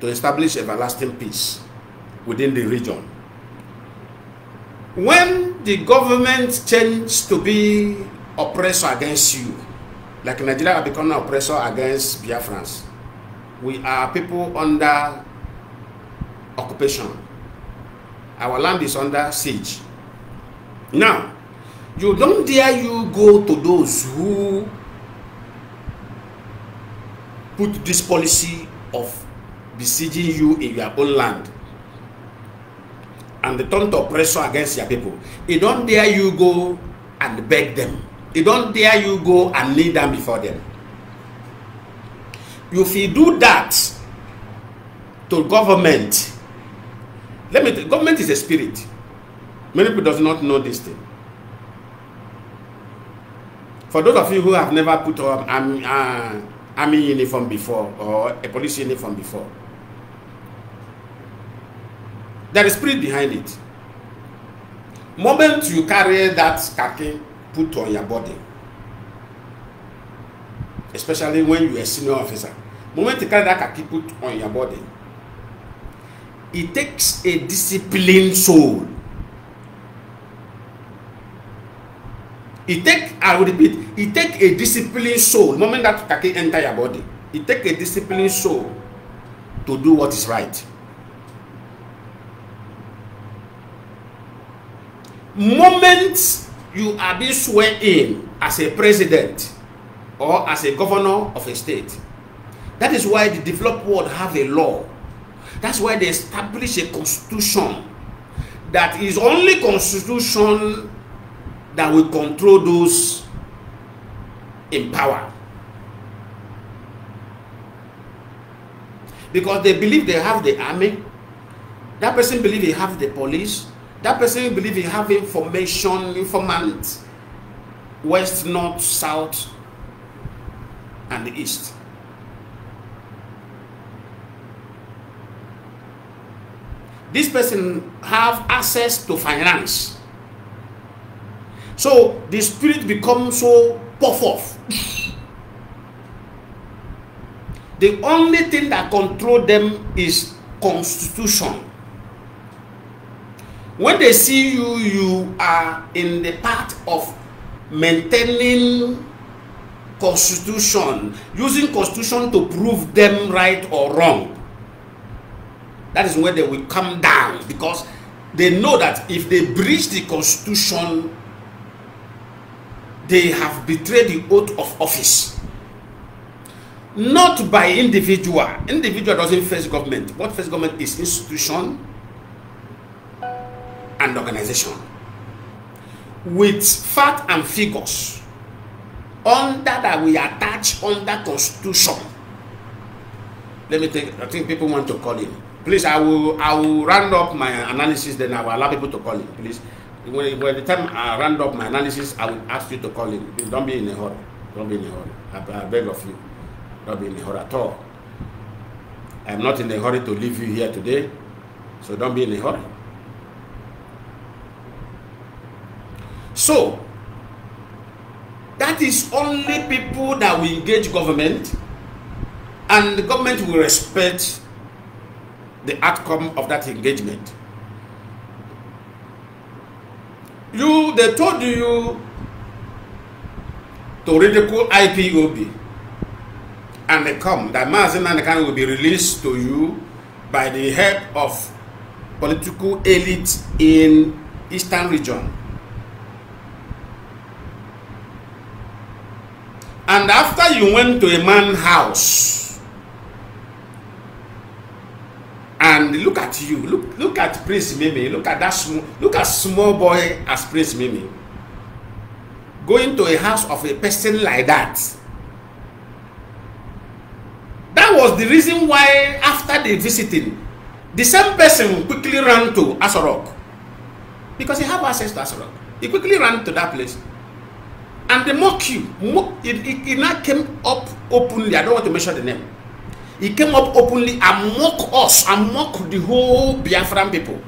to establish everlasting peace within the region. When the government changes to be oppressor against you, like Nigeria have become an oppressor against Biafrans, we are people under occupation. Our land is under siege. Now, you don't dare you go to those who put this policy of besieging you in your own land and they turn to oppressor against your people. You don't dare you go and beg them. You don't dare you go and kneel down before them. If you do that to government, let me tell you, government is a spirit. Many people does not know this thing. For those of you who have never put on army uniform before or a police uniform before, there is spirit behind it. Moment you carry that khaki put on your body, especially when you are a senior officer, moment you carry that khaki put on your body, it takes a disciplined soul. It takes, I will repeat, it takes a disciplined soul. The moment that khaki enter your body, it takes a disciplined soul to do what is right. Moment you are being sworn in as a president or as a governor of a state, that is why the developed world have a law. That's why they establish a constitution that is only constitution that will control those in power, because they believe they have the army, that person believes they have the police, that person believes they have information, informant, west, north, south, and the east. This person have access to finance. So the spirit becomes so puff off. The only thing that controls them is constitution. When they see you, you are in the part of maintaining constitution, using constitution to prove them right or wrong. That is where they will come down, because they know that if they breach the constitution, they have betrayed the oath of office. Not by individual. Individual doesn't face government. What face government is institution and organization. With fact and figures, under that we attach under constitution. Let me think. I think people want to call in. Please, I will round up my analysis, then I will allow people to call in, please. By the time I round up my analysis, I will ask you to call in. Please don't be in a hurry. Don't be in a hurry. I beg of you. Don't be in a hurry at all. I am not in a hurry to leave you here today, so don't be in a hurry. So, that is only people that will engage government, and the government will respect the outcome of that engagement. They told you to ridicule IPOB, and they come that Mazi Nnamdi Kanu will be released to you by the help of political elite in Eastern region. And after you went to a man's house, and look at you, look at Prince Mimi, look at that small boy as Prince Mimi. going to a house of a person like that. That was the reason why after the visiting, the same person quickly ran to Asorok, because he had access to Asorok. He quickly ran to that place. And the mock you, it now came up openly. I don't want to mention the name. It came up openly and mocked us and mocked the whole Biafran people.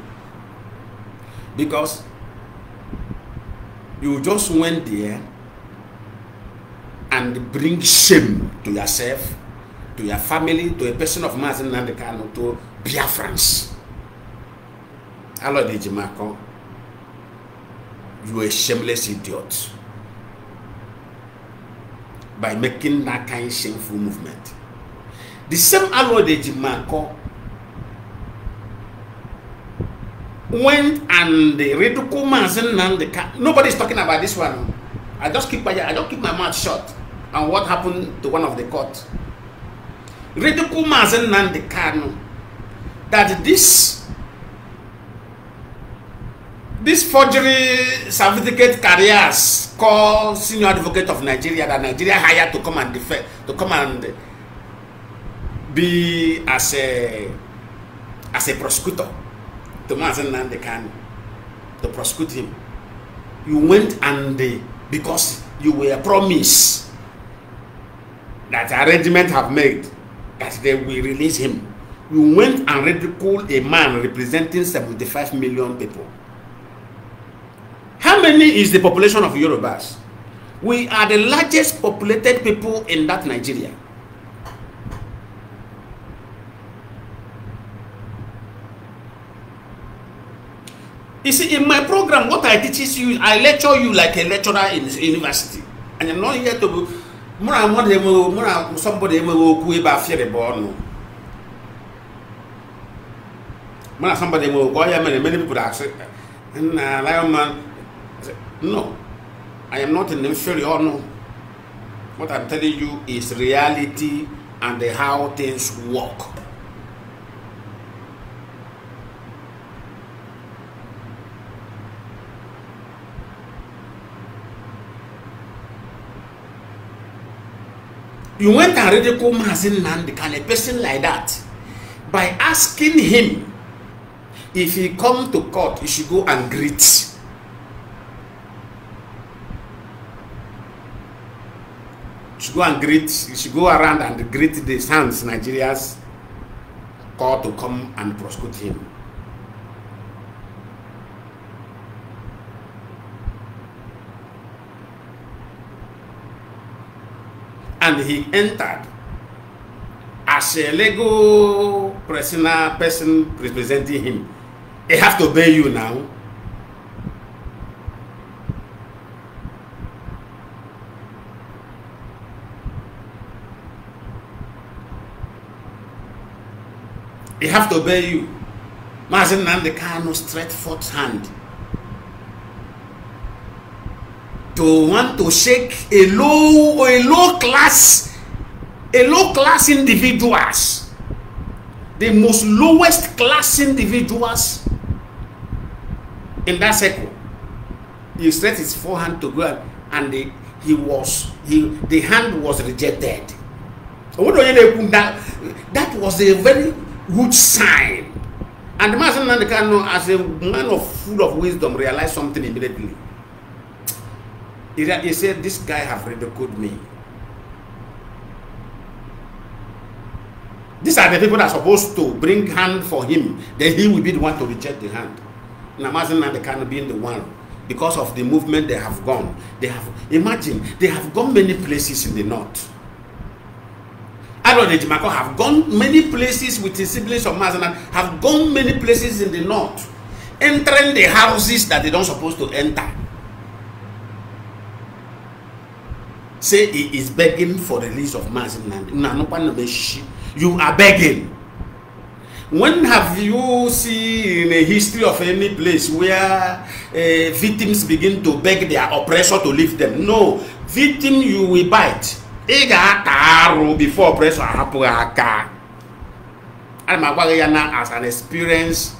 Because you just went there and bring shame to yourself, to your family, to a person of Mazi Nnamdi Kanu, to Biafrans. Aloy Ejimako, you a shameless idiot by making that kind of shameful movement. The same Aloy Ejimako went and the ridicule Mazi Nnamdi Kanu. Nobody's talking about this one. I don't keep my mouth shut on what happened to one of the court. Ridicule Mazi Nnamdi Kanu that this forgery certificate carriers called senior advocate of Nigeria, that Nigeria hired to come and defend, to come and be as a prosecutor to Mazi Nnamdi Kanu, to prosecute him. You went and because you were promised that arrangement have made that they will release him, you went and ridiculed a man representing 75 million people. How many is the population of Yorubas? We are the largest populated people in that Nigeria. You see, in my program, what I teach is I lecture you like a lecturer in university. And I'm not here to be somebody who is fear born. Somebody will go here, many people ask, Lionman, no, I am not an inferior, no. What I'm telling you is reality and how things work. You went and ridiculed Mazi Nnamdi Kanu, a person like that, by asking him if he come to court, he should go and greet. He should go around and greet the hands Nigeria's court to come and prosecute him. And he entered as a legal person representing him. They have to obey you now. They have to obey you. Mazi Nnamdi Kanu stretched forth hand to want to shake a low class individuals, the most lowest class individuals in that circle. He stretched his forehand to God, and the hand was rejected. That was a very good sign. And Mazi Nnamdi Kanu, as a man full of wisdom, realized something immediately. He said, this guy have ridiculed me. These are the people that are supposed to bring hand for him. Then he will be the one to reject the hand. Mazi Nnamdi Kanu being the one, because of the movement they have gone. They have gone many places in the north. Aloy Ejimako have gone many places with the siblings of Mazi Nnamdi, have gone many places in the north, entering the houses that they don't supposed to enter. Say he is begging for the release of Mazi Nnamdi. You are begging. When have you seen in a history of any place where victims begin to beg their oppressor to leave them? No. Victim, you will bite. Before oppressor happens. I'm as an experienced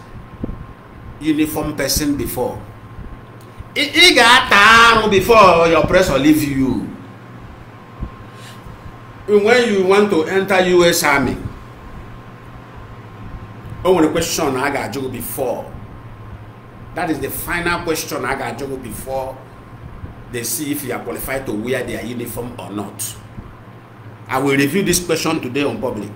uniform person before. It got down before your press will leave you. When you want to enter U.S. Army, only question I got you before. That is the final question I got you before they see if you are qualified to wear their uniform or not. I will review this question today on public.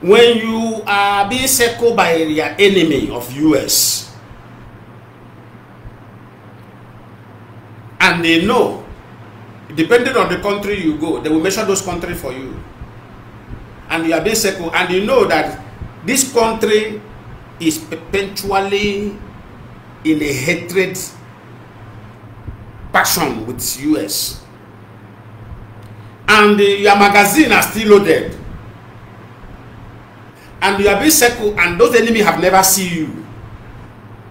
When you are being circled by your enemy of US and they know, depending on the country you go, they will measure those countries for you. And you are being circled and you know that this country is perpetually in a hatred passion with US. And your magazine are still loaded. And you are being circled, and those enemies have never seen you.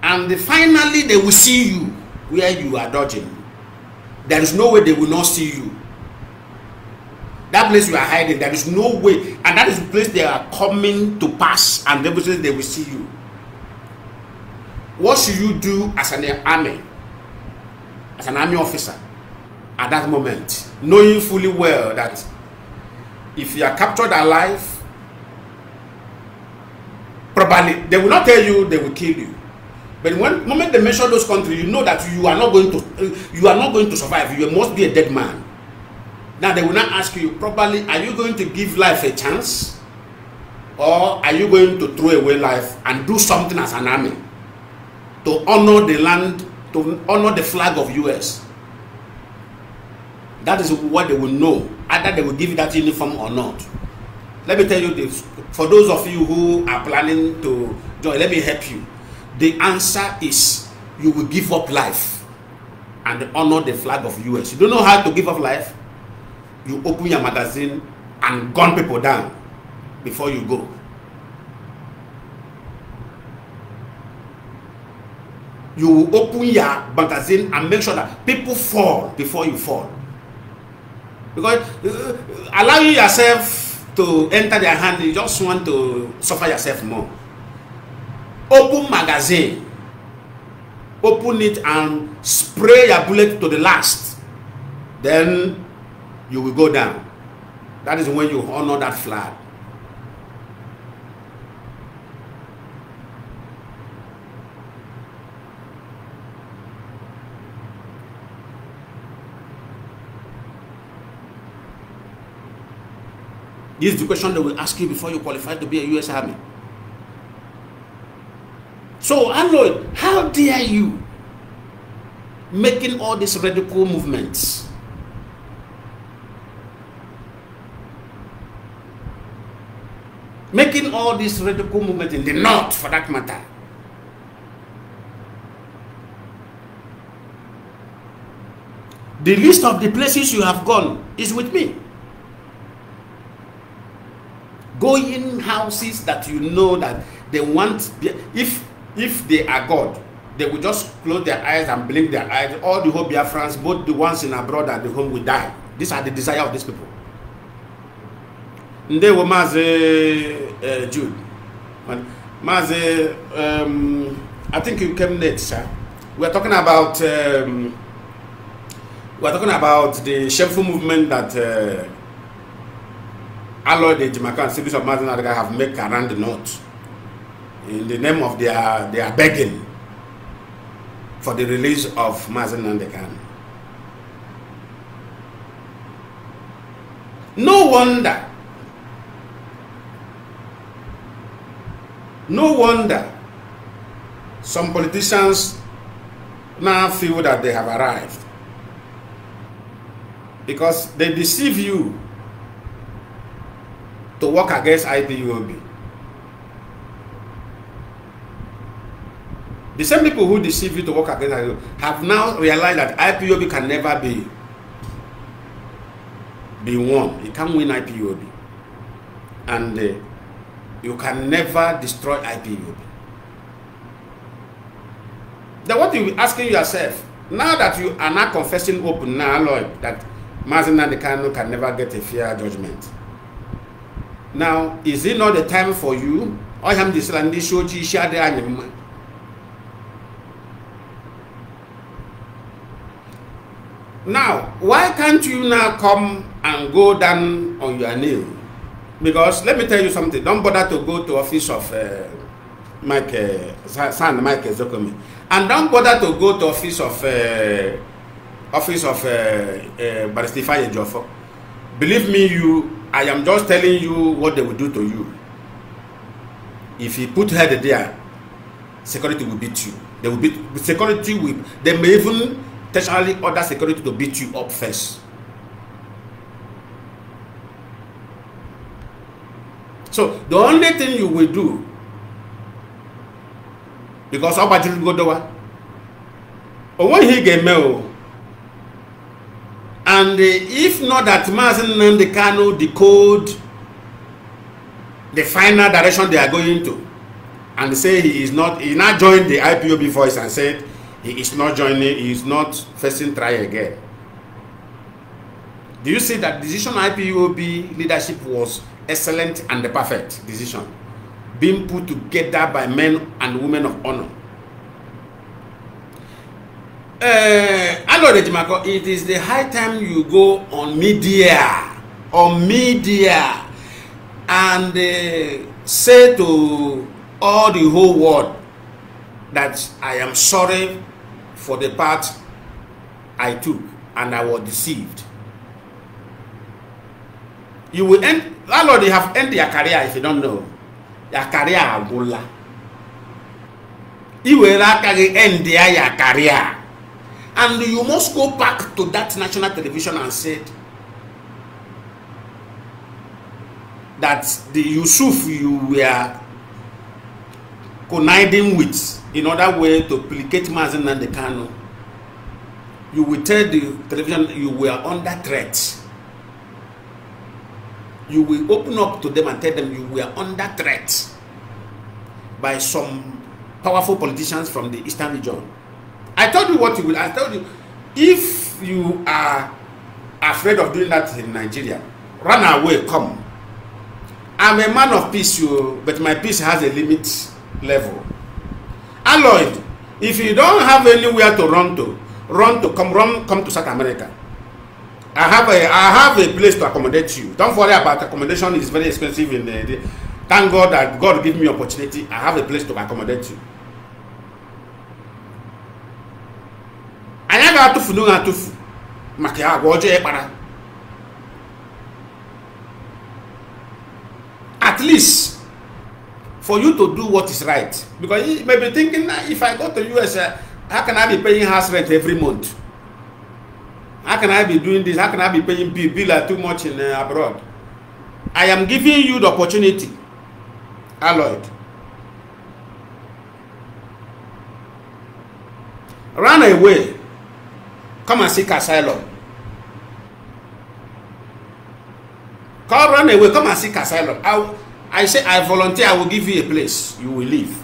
And finally, they will see you where you are dodging. There is no way they will not see you. That place you are hiding, there is no way. And that is the place they are coming to pass, and they will see you. What should you do as an army? As an army officer? At that moment, knowing fully well that if you are captured alive, probably they will not tell you, they will kill you. But when the moment they measure those countries, you know that you are not going to survive. You must be a dead man. Now they will not ask you, probably, are you going to give life a chance, or are you going to throw away life and do something as an army to honor the land, to honor the flag of US? That is what they will know, either they will give you that uniform or not. Let me tell you this, for those of you who are planning to join, let me help you. The answer is you will give up life and honor the flag of US. You don't know how to give up life? You open your magazine and gun people down before you go. You open your magazine and make sure that people fall before you fall. Because allowing yourself to enter their hand, you just want to suffer yourself more. Open magazine, open it and spray your bullet to the last, then you will go down. That is when you honor that flag. This is the question they will ask you before you qualify to be a U.S. Army. So, Aloy, how dare you making all these radical movements? Making all these radical movements in the North, for that matter. The list of the places you have gone is with me. Go in houses that you know that they want, if they are God, they will just close their eyes and blink their eyes. All the whole Biafrans, both the ones in abroad and the home, will die. These are the desire of these people. They were Mazi Jude. Mazi, I think you came late, sir. We are talking about the shameful movement that Aloy Ejimako and civilians of Mazi Nnamdi Kanu have made around the North in the name of their begging for the release of Mazi Nnamdi Kanu. No wonder some politicians now feel that they have arrived, because they deceive you to work against IPOB. The same people who deceive you to work against IPOB have now realized that IPOB can never be won. You can't win IPOB, and you can never destroy IPOB. Then what you be asking yourself now that you are not confessing open now, Lord, that Mazi Nnamdi Kanu can never get a fair judgment? Now, is it not the time for you I am this land, this show, she shall the animal. Now, why can't you now come and go down on your knee? Because let me tell you something, don't bother to go to office of Mike Ozekhome, and don't bother to go to office of Barrister Ifanyejofo. Believe me, I am just telling you what they will do to you. If you put head there, security will beat you. They will beat security. They may even intentionally order security to beat you up first. So the only thing you will do, because our children go down, or when he get mail. And if not that Mazi Nnamdi Kanu decode the final direction they are going to, and say he not joined the IPOB voice and said he is not joining, he is not facing trial again. Do you see that decision? IPOB leadership was excellent and the perfect decision, being put together by men and women of honor. Aloy Ejimako, it is the high time you go on media and say to all the whole world that I am sorry for the part I took and I was deceived. You will end, Aloy, they have ended your career if you don't know. Your career Abula. You will end your career. And you must go back to that national television and say that the Yusuf you were conniving with in other way to placate Mazi Nnamdi Kanu. You will tell the television you were under threat. You will open up to them and tell them you were under threat by some powerful politicians from the Eastern region. I told you what you will. I told you, if you are afraid of doing that in Nigeria, run away, come. I'm a man of peace, but my peace has a limit level. Aloy, if you don't have anywhere to run to, come to South America. I have a place to accommodate you. Don't worry about accommodation. It's very expensive. In the, thank God that God gave me opportunity. I have a place to accommodate you. At least for you to do what is right, because you may be thinking, if I go to US, how can I be paying house rent every month? How can I be doing this? How can I be paying bill too much in abroad? I am giving you the opportunity, Aloy. Run away. Come and seek asylum. Come, run away. Come and seek asylum. I say, I volunteer. I will give you a place. You will live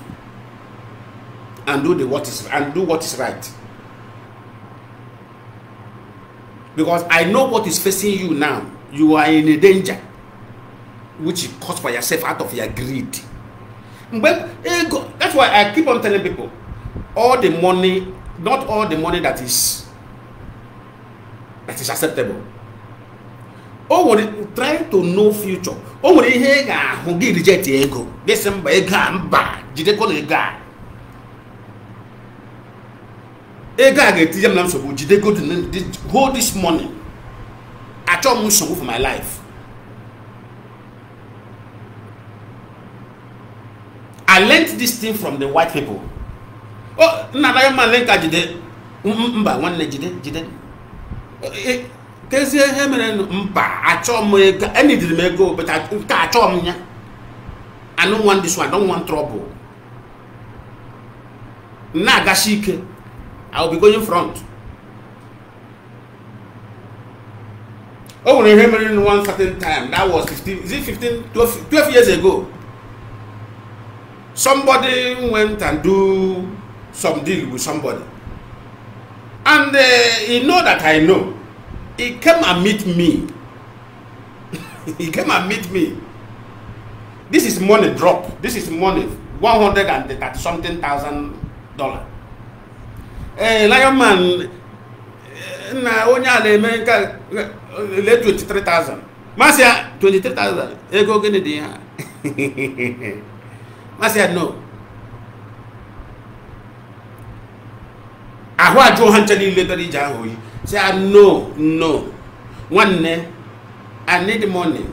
and do what is right. Because I know what is facing you now. You are in a danger, which you caused by yourself out of your greed. But that's why I keep on telling people, all the money, not all the money that is acceptable. Oh, trying to know future. Oh, we reject the ego. This is my gamba. Did they call a guy? A guy get him now. So did they go to hold this money? I told him some of my life. I learned this thing from the white people. Oh, now I am a link. I did it. One did it. I need to go, but I don't want this one. I don't want trouble. Nagashike, I will be going in front. Oh, I remember one certain time. That was 12 years ago. Somebody went and do some deal with somebody. And he know that I know. He came and meet me. This is money drop. This is money, $130,000. Lionman, na onya le menka le 23,000. Masia 23,000. Ego gini dia. Masia no. I want 200 literally Jahoe. Say no. One day, I need money,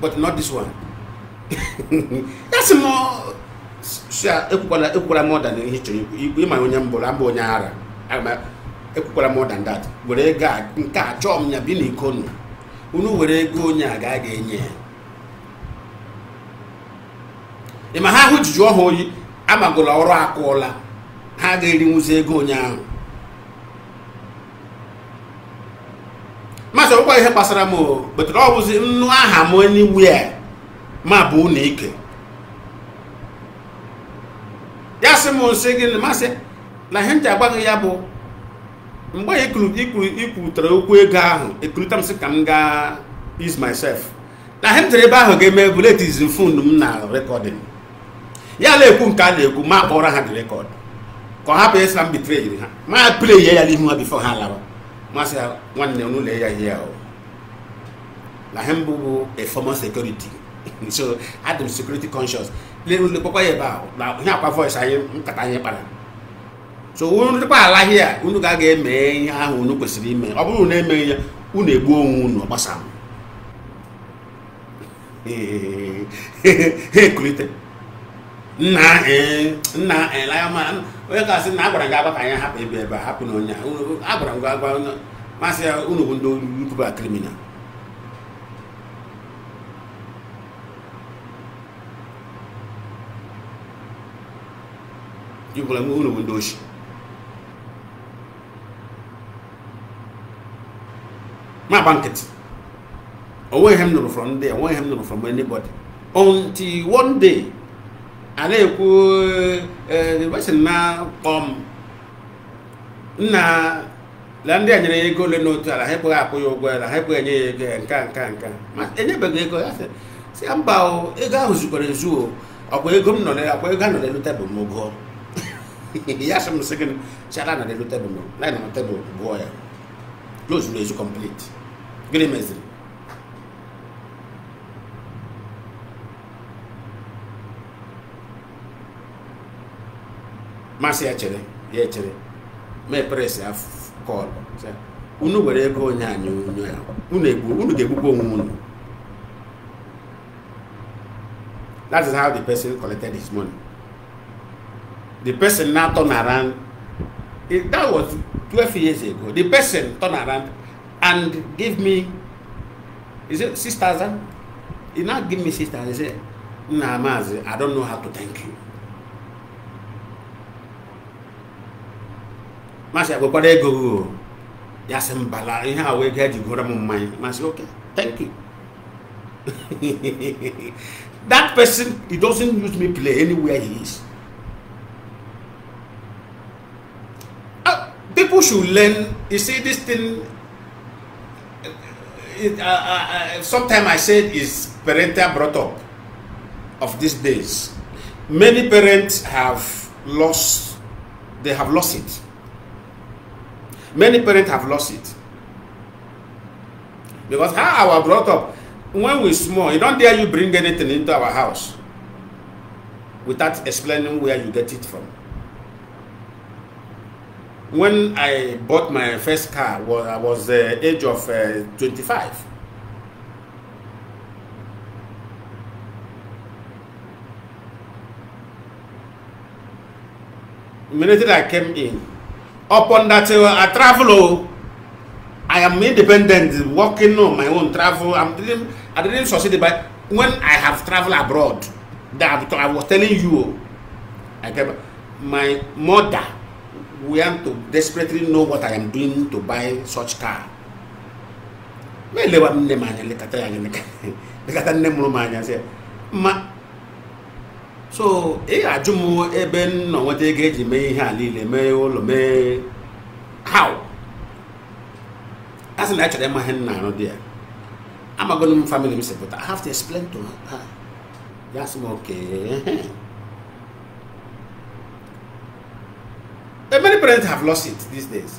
but not this one. That's more. More than history. You my more than that. Where they got in car, John Yabinicon. Who knew where they go near Gagay? In my house, Johoi, Amagola Cola. How did you say go now? Master, why help us? But always in no anywhere. My boo naked. Yes, I'm saying, Master, La Henta Bagayabo. Why equal Troquega, a Clutam Kanga is myself. La Henta Baho gave me bullet is in phone now recording. Yale Puncale, who map or had record. Happy some betrayed. My play here, leave more before Hallow. Master, one no layer here. La Hembo, a former security. So, Adam security conscious. Little the papa about now, my voice I am Catania Paran. So, won't the pala here, Unuga gave me, I will look at him, or name me, Uneboon or Bassam. Hey, Critter. Nah, Lionman. Because now we're happy, happy no nya. We're criminal. You will uno my banquet. Away him no from there. Away him no from anybody. Until one day. And they could listen now. Now, London, go to no tell. I have your well, I have and can. See, I'm about a guy who's going to zoo. I will go no, I will go to the table. Mogo. Yes, I'm second. Shalana, the table. Line on the table. Boy. Close to complete. Good message. Master actually, my press have called. Unu were go nyanyo nyanyo. Unu gebu go unu. That is how the person collected his money. The person now turned around. That was 12 years ago. The person turned around and gave me, is it 6,000? He now give me 6,000. He said, "Nah, Mazi, I don't know how to thank you." Master, go go. Yes, I'm bala. In how we get you go to mind. Master, okay. Thank you. That person, he doesn't use me play anywhere he is. People should learn. You see, this thing. Sometimes I said is parental brought up of these days. Many parents have lost. They have lost it. Many parents have lost it. Because how I was brought up, when we small, you don't dare you bring anything into our house without explaining where you get it from. When I bought my first car, I was the age of 25. Immediately I came in. Upon that, I travel. I am independent, working on my own travel. I didn't succeed, but when I have traveled abroad, that I was telling you, my mother went to desperately know what I am doing to buy such car. So, how? As an actual, I'm a family, but I have to explain to her That's okay. Many parents have lost it these days.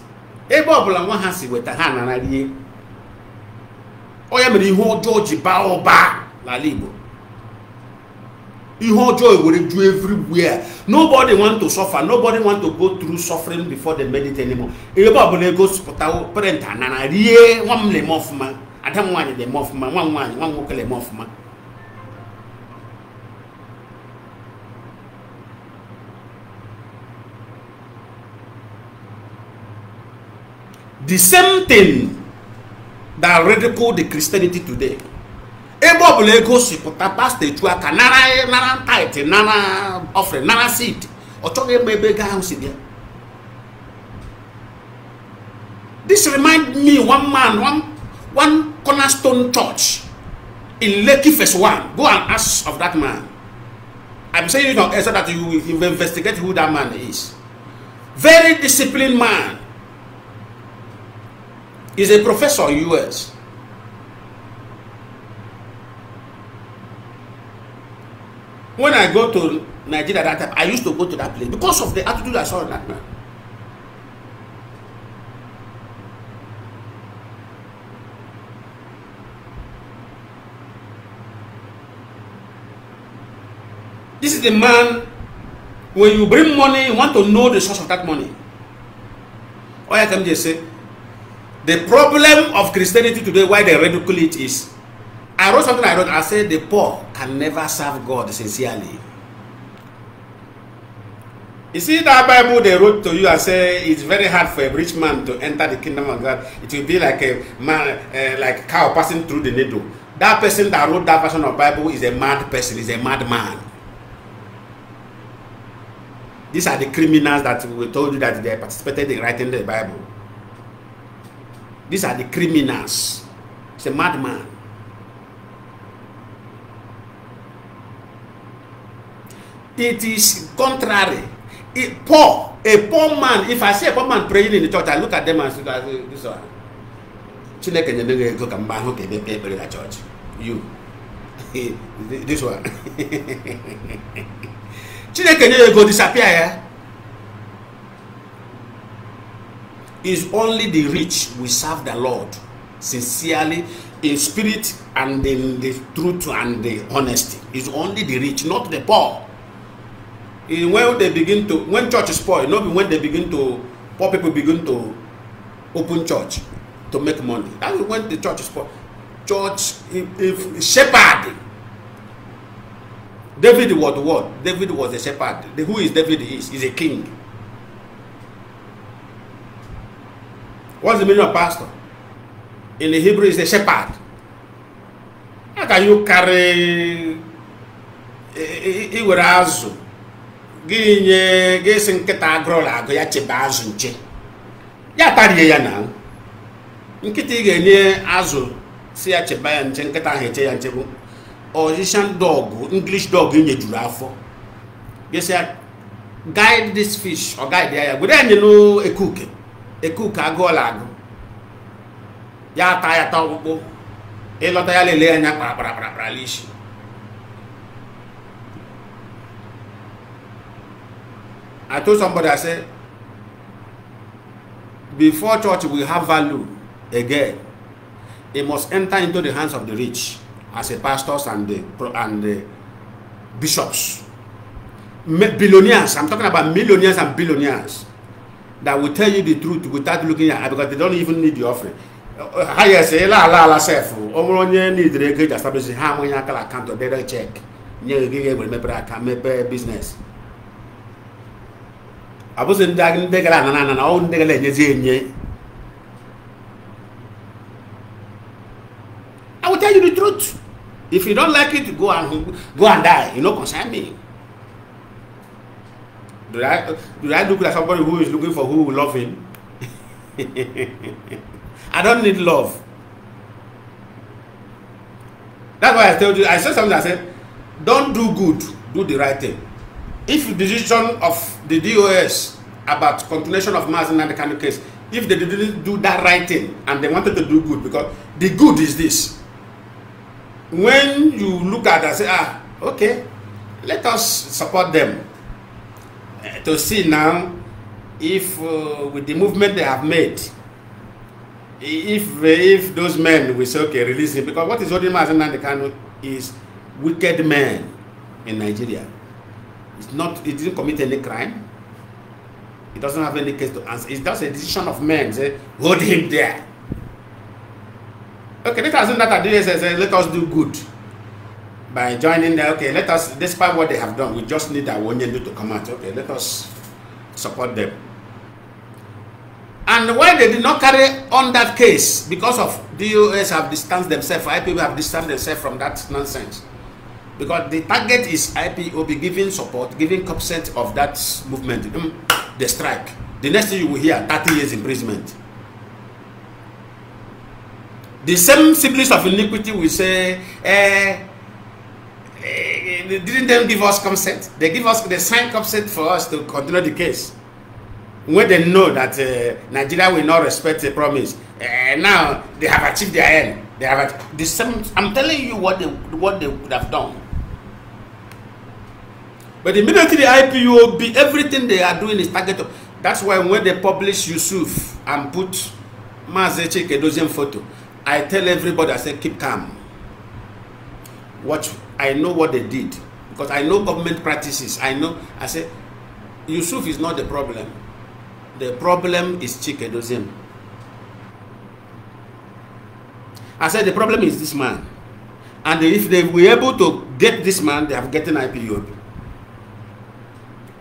Everywhere. Nobody wants to suffer. Nobody wants to go through suffering before they made it anymore. The same thing that ridiculed the Christianity today. Ebo bulego si pota pastor chua kanara nana tithe nana offering nana seed. Ochoge mebega house there. This reminds me one man, one cornerstone church in Lekki Phase 1. Go and ask of that man. I'm saying it now so that you investigate who that man is. Very disciplined man. He's a professor in US. When I go to Nigeria that time, I used to go to that place because of the attitude I saw in that man. This is the man, when you bring money, you want to know the source of that money. Or I can just say, the problem of Christianity today, why they ridicule it is, I wrote something I wrote, I said the poor can never serve God sincerely. You see that Bible they wrote to you and say it's very hard for a rich man to enter the kingdom of God. It will be like a man, like a cow passing through the needle. That person that wrote that version of Bible is a mad person, is a madman. These are the criminals that we told you that they participated in writing the Bible. These are the criminals. It's a madman. It is contrary. A poor man, if I see a poor man praying in the church, I look at them and say, this one. You. This one. Chineke go disappear here. Is only the rich we serve the Lord sincerely in spirit and in the truth and the honesty. It's only the rich, not the poor. And when they begin to, when church is poor, not when they begin to, poor people begin to open church to make money. That's when the church is poor. Church, if shepherd, David was the word. David was a shepherd. Who is David? He's a king. What's the meaning of pastor? In the Hebrew, it's a shepherd. How can you carry Iwerazu? Ginye, Gesinketa Grola, Goyachebazunche. Yatariya now. Nkitigenye Azu, Siachebayan, Chenketa Hete and Chebu. Or Russian dog, English dog in a giraffe. Yes, guide this fish or guide the but then you know a cook. A cook a go lago. Ya taya taubo. Elotaya lele nya pra lish. I told somebody, I said, before church will have value again, it must enter into the hands of the rich as a pastors and the bishops. Billionaires, I'm talking about millionaires and billionaires. That will tell you the truth without looking at it because they don't even need the offering. Higher say la self. Omoronye need the great establishing how many account or better check. Nye give remember account business. I was in Dagan Degala and I own Degala Nye. I will tell you the truth. If you don't like it, go and die. You know, concern me. Do I look like somebody who is looking for who will love him? I don't need love. That's why I told you, I said something, I said, don't do good, do the right thing. If the decision of the DOS about continuation of Mazi Nnamdi Kanu case, if they didn't do that right thing and they wanted to do good, because the good is this. When you look at it and say, Okay, let us support them to see now if with the movement they have made, if those men will say, okay, release him, because what is holding Mazi Nnamdi Kanu is wicked men in Nigeria. It's not, it didn't commit any crime. It doesn't have any case to answer. It's just a decision of men. Say, hold him there. Okay, let us do that. Let us do good by joining there. Okay, let us, despite what they have done, we just need our Onyendu to come out. Okay, let us support them. And why they did not carry on that case, because of the US have distanced themselves, IPOB have distanced themselves from that nonsense. Because the target is IPOB giving support, giving consent of that movement. The strike. The next thing you will hear, 30 years imprisonment. The same siblings of iniquity will say, didn't they give us consent? They give us, they signed consent for us to continue the case. When they know that Nigeria will not respect the promise, now they have achieved their end. They have the same. I'm telling you what they would have done. But immediately the IPOB, everything they are doing is targeted. That's why when they publish Yusuf and put Mazi Chika Edoziem photo, I tell everybody, I say, keep calm. Watch. I know what they did because I know government practices. I know. I say, Yusuf is not the problem. The problem is Chika Edoziem. I said the problem is this man, and if they were able to get this man, they have gotten IPOB.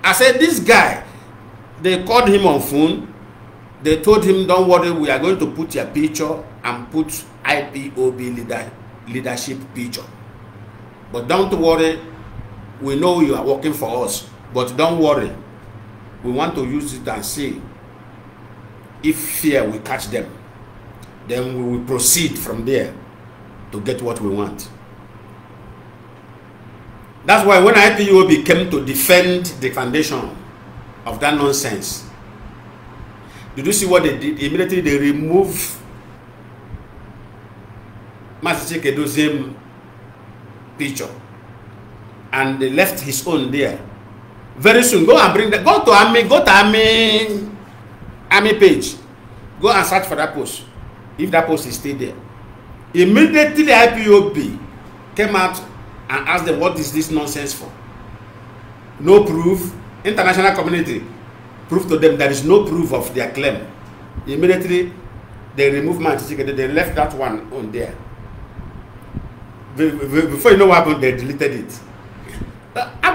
I said this guy, they called him on phone, they told him, don't worry, we are going to put your picture and put IPOB leadership picture. But don't worry, we know you are working for us, but don't worry. We want to use it and see if fear will catch them. Then we will proceed from there to get what we want. That's why when IPOB came to defend the foundation of that nonsense, did you see what they did? Immediately they removed Mazi Chika Edoziem picture and they left his own there. Very soon, go and bring that. Go to Army page. Go and search for that post. If that post is still there. Immediately the IPOB came out and asked them, what is this nonsense for? No proof. International community proved to them there is no proof of their claim. Immediately they removed Mazi Chika Edoziem. They left that one on there. Before you know what happened, they deleted it. Now, he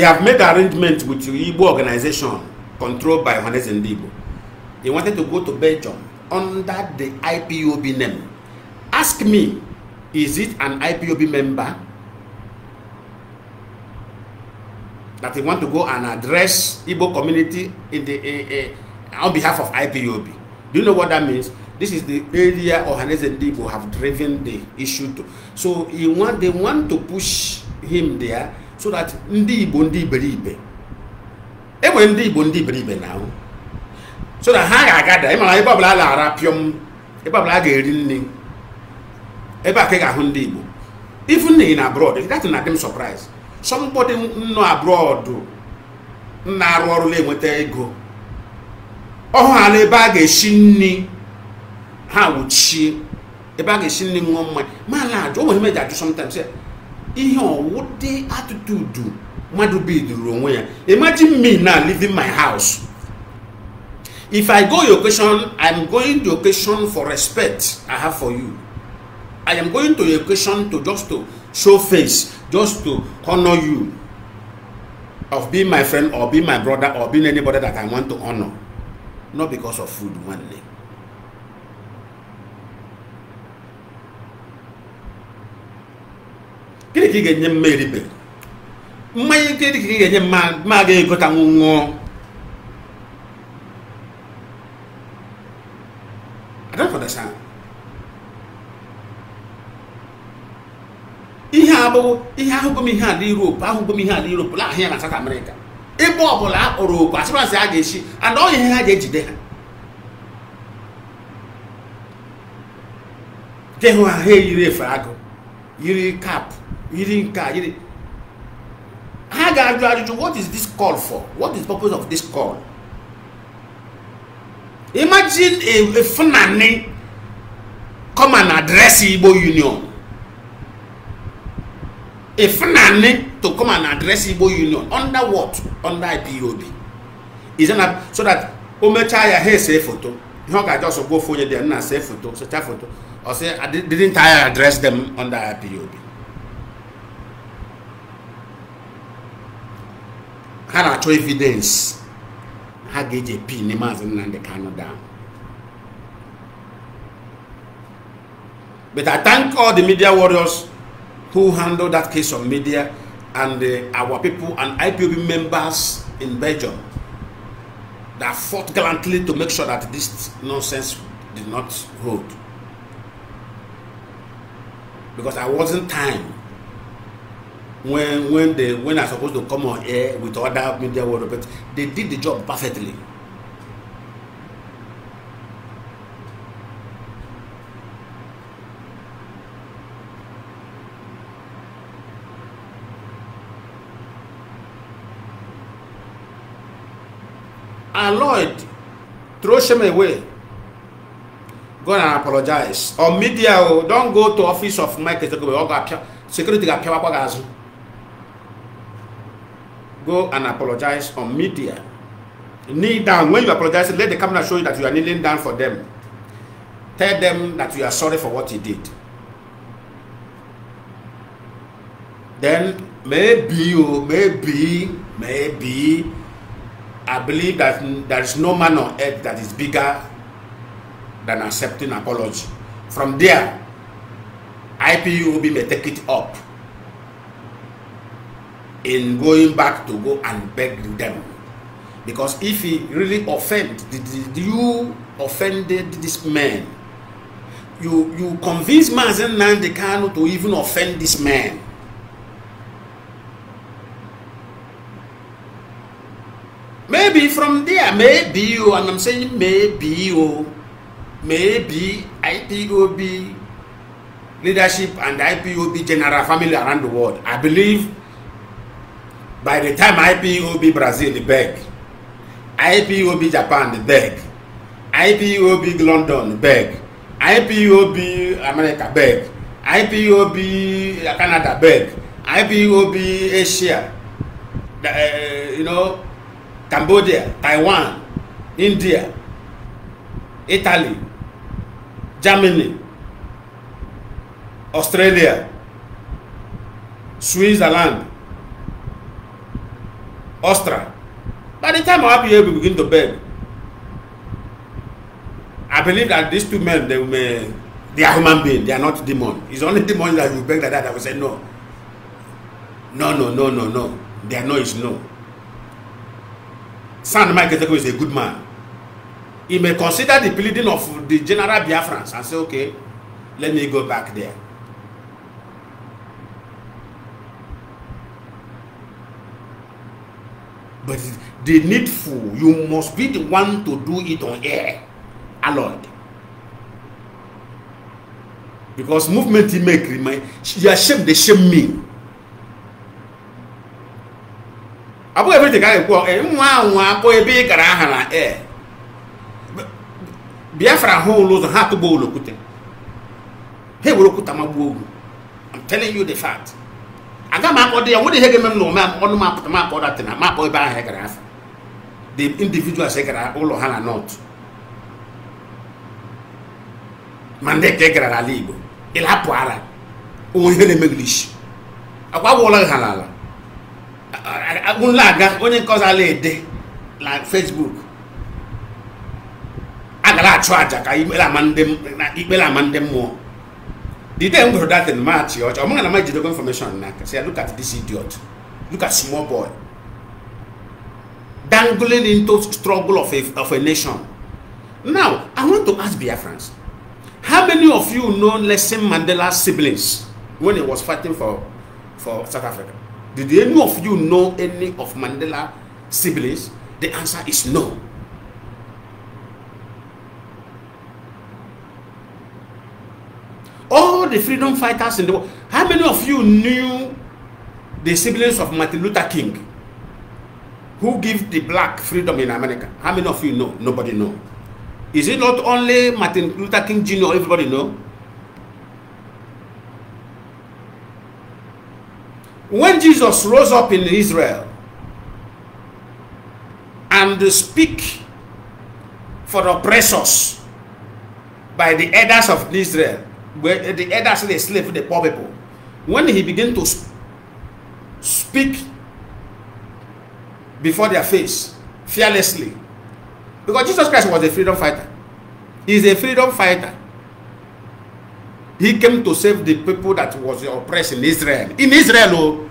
have made arrangement with the Igbo organization controlled by Hannes and Igbo. He wanted to go to Belgium under the IPOB name. Ask me, is it an IPOB member that they want to go and address Igbo community in the, on behalf of IPOB? Do you know what that means? This is the area Ohanes and Igbo have driven the issue to. So they want to push him there so that Ndi Igbo Ndi Beribe now. So that Hanga Gada, Eba Kega Hundi Igbo. Even in abroad, that's not them surprise. Somebody no abroad narrowly with ego. Oh, and a bag a shinny. How would she? A bag a shinny woman. My lad, always made that sometimes. What they had to do, might be the wrong way. Imagine me now leaving my house. If I go your occasion, I'm going to occasion for respect I have for you. I am going to your occasion to just to show face, just to honor you of being my friend or being my brother or being anybody that I want to honor, not because of food only. I don't understand. If Abu, he had Europe, Europe, here in South America. Ibobola or Rope, as I did she, and all he had it there. They who are here, Frago, you cap, you didn't car. What is this call for? What is the purpose of this call? Imagine a Fulani come and address Igbo Union. A Fulani to come and address Igbo Union. Under what? Under IPOB. Isn't that so that Omechaya here say photo? You know, I just go for you there and say photo, such a photo. Or say, didn't I address them under IPOB? Had a evidence. I gave a pin in Mazi Nnamdi Kanu down. But I thank all the media warriors who handled that case of media and our people and IPOB members in Belgium that fought gallantly to make sure that this nonsense did not hold. Because I wasn't time when I supposed to come on air with other media world, but they did the job perfectly. And Lloyd, throw him away. Go and apologize. Or media, don't go to office of Mike Ozekhome. Security guy, go and apologize on media. Kneel down. When you apologize, let the camera show you that you are kneeling down for them. Tell them that you are sorry for what you did. Then maybe, I believe that there is no man on earth that is bigger than accepting apology. From there, IPOB may take it up in going back to go and beg them, because if he really offended, you offended this man, you convinced Mazi Nnamdi Kanu to even offend this man. Maybe from there, maybe you, and I'm saying maybe you, maybe IPOB leadership and IPOB general family around the world, I believe by the time IPOB Brazil beg, IPOB Japan beg, IPOB London beg, IPOB America beg, IPOB Canada beg, IPOB Asia, you know, Cambodia, Taiwan, India, Italy, Germany, Australia, Switzerland, Austria. By the time IPOB begin to beg, I believe that these two men, they are human beings, they are not demons. It's only demons that will beg like that. I will say no. No. Their no is no. San Mike Ozekhome is a good man. He may consider the pleading of the general Biafrans and say, okay, let me go back there. But the needful, you must be the one to do it on air, Aloy. Because movement he make, you are ashamed, they shame me. Abu everything I go, big air. Biafra whole lot how to bowl look. Hey, I'm telling you the fact. I got my body, I wouldn't have them no map on the map or that, and I'm not by Hagaraf. The individual secretary, all of Hana not. Mandate Tegra Alibo, El Apuara, who hear the English. About all Halala. I won't lag only because I laid like Facebook. I got a charge, I email a man them more. The day we that in March, I'm going to make the information. I say, look at this idiot. Look at small boy. Dangling into struggle of a nation. Now, I want to ask Biafrans. How many of you know Nelson Mandela's siblings when he was fighting for for South Africa. Did any of you know any of Mandela's siblings? The answer is no. All the freedom fighters in the world, how many of you knew the siblings of Martin Luther King, who gave the black freedom in America? How many of you know? Nobody know. Is it not only Martin Luther King Jr. everybody know? When Jesus rose up in Israel and speak for the oppressors by the elders of Israel, where the elders are the slaves, the poor people, when he began to speak before their face fearlessly, because Jesus Christ was a freedom fighter. He is a freedom fighter. He came to save the people that was oppressed in Israel. In Israel,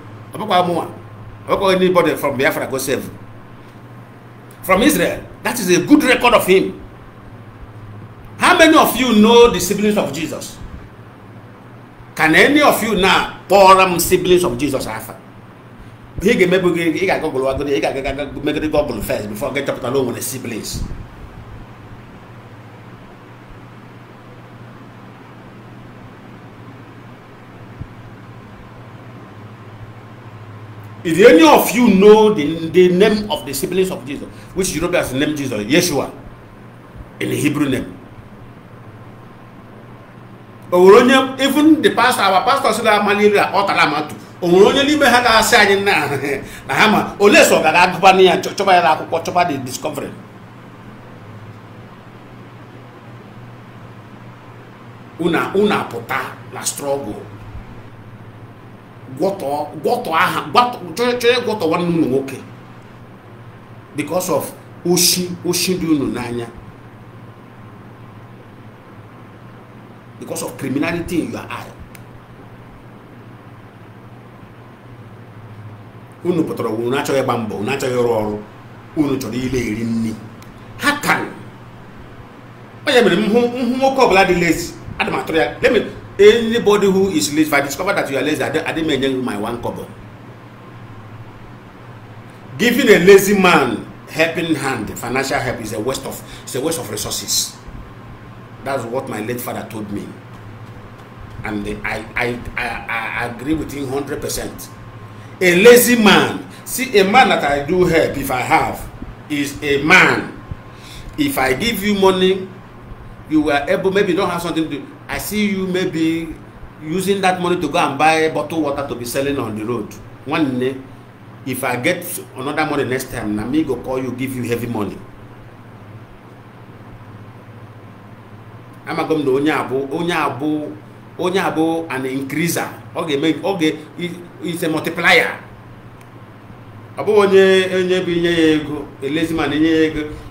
anybody from Biafra go save from Israel. That is a good record of him. How many of you know the siblings of Jesus? Can any of you now call siblings of Jesus Alpha? He can make the Google first before get up alone with the siblings. If any of you know the name of the siblings of Jesus, which Europeans named Jesus, Yeshua, in the Hebrew name. Even the pastor, our pastor said, Una pota la struggle. What one okay. Because of Ushidu Nanya. Because of criminality in your eye. How can? Let me, anybody who is lazy, if I discover that you are lazy, I didn't mention my one kobo. Giving a lazy man helping hand, financial help, is a waste of resources. That's what my late father told me, and I agree with him 100%. A lazy man, see, a man that I do help if I have is a man. If I give you money, you were able, maybe you don't have something to do. I see you maybe using that money to go and buy bottled water to be selling on the road. One day, if I get another money next time, Nami go call you, give you heavy money. I'm going to Onyabo an increaser. Okay, it's a multiplier. Abo a lazy man,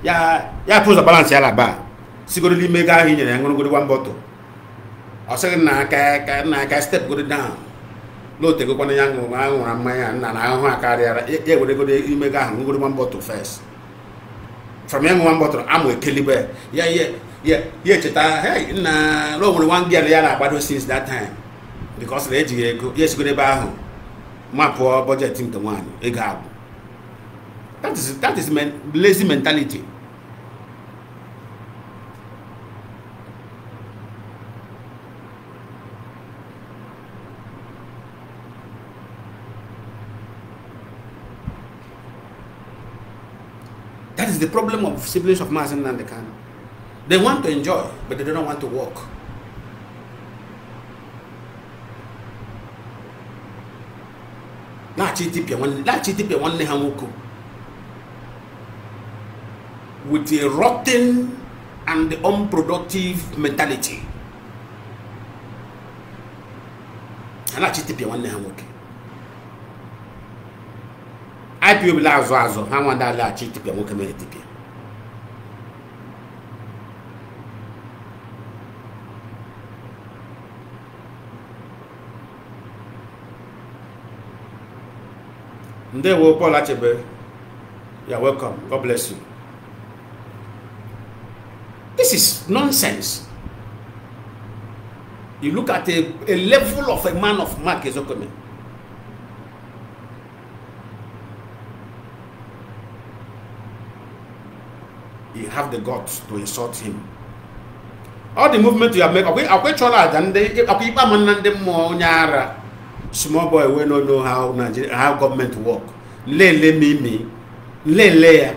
yeah, put a balance here like that. Securely make a hinge, I'm going to go to one bottle. I'll say, I step go down. Look, take up on a young man, and I carry it. Yeah, we're going to make a go to one bottle first. From young one bottle, I'm going to kill you. Yeah, hey, nah, no one girl about since that time. Because the yes, good about my poor budget in the one, a gab. That is lazy mentality. That is the problem of siblings of Mazi Nnamdi Kanu. They want to enjoy, but they don't want to work. With a rotten and unproductive mentality. IPOB lazo, I want that lachi tipia woke me tipia. Paul Achebe, you're welcome. God bless you. This is nonsense. You look at a level of a man of Mike Ozekhome. you have the guts to insult him. All the movement you have made, small boy, we don't know how government work. Lele mimi, lele.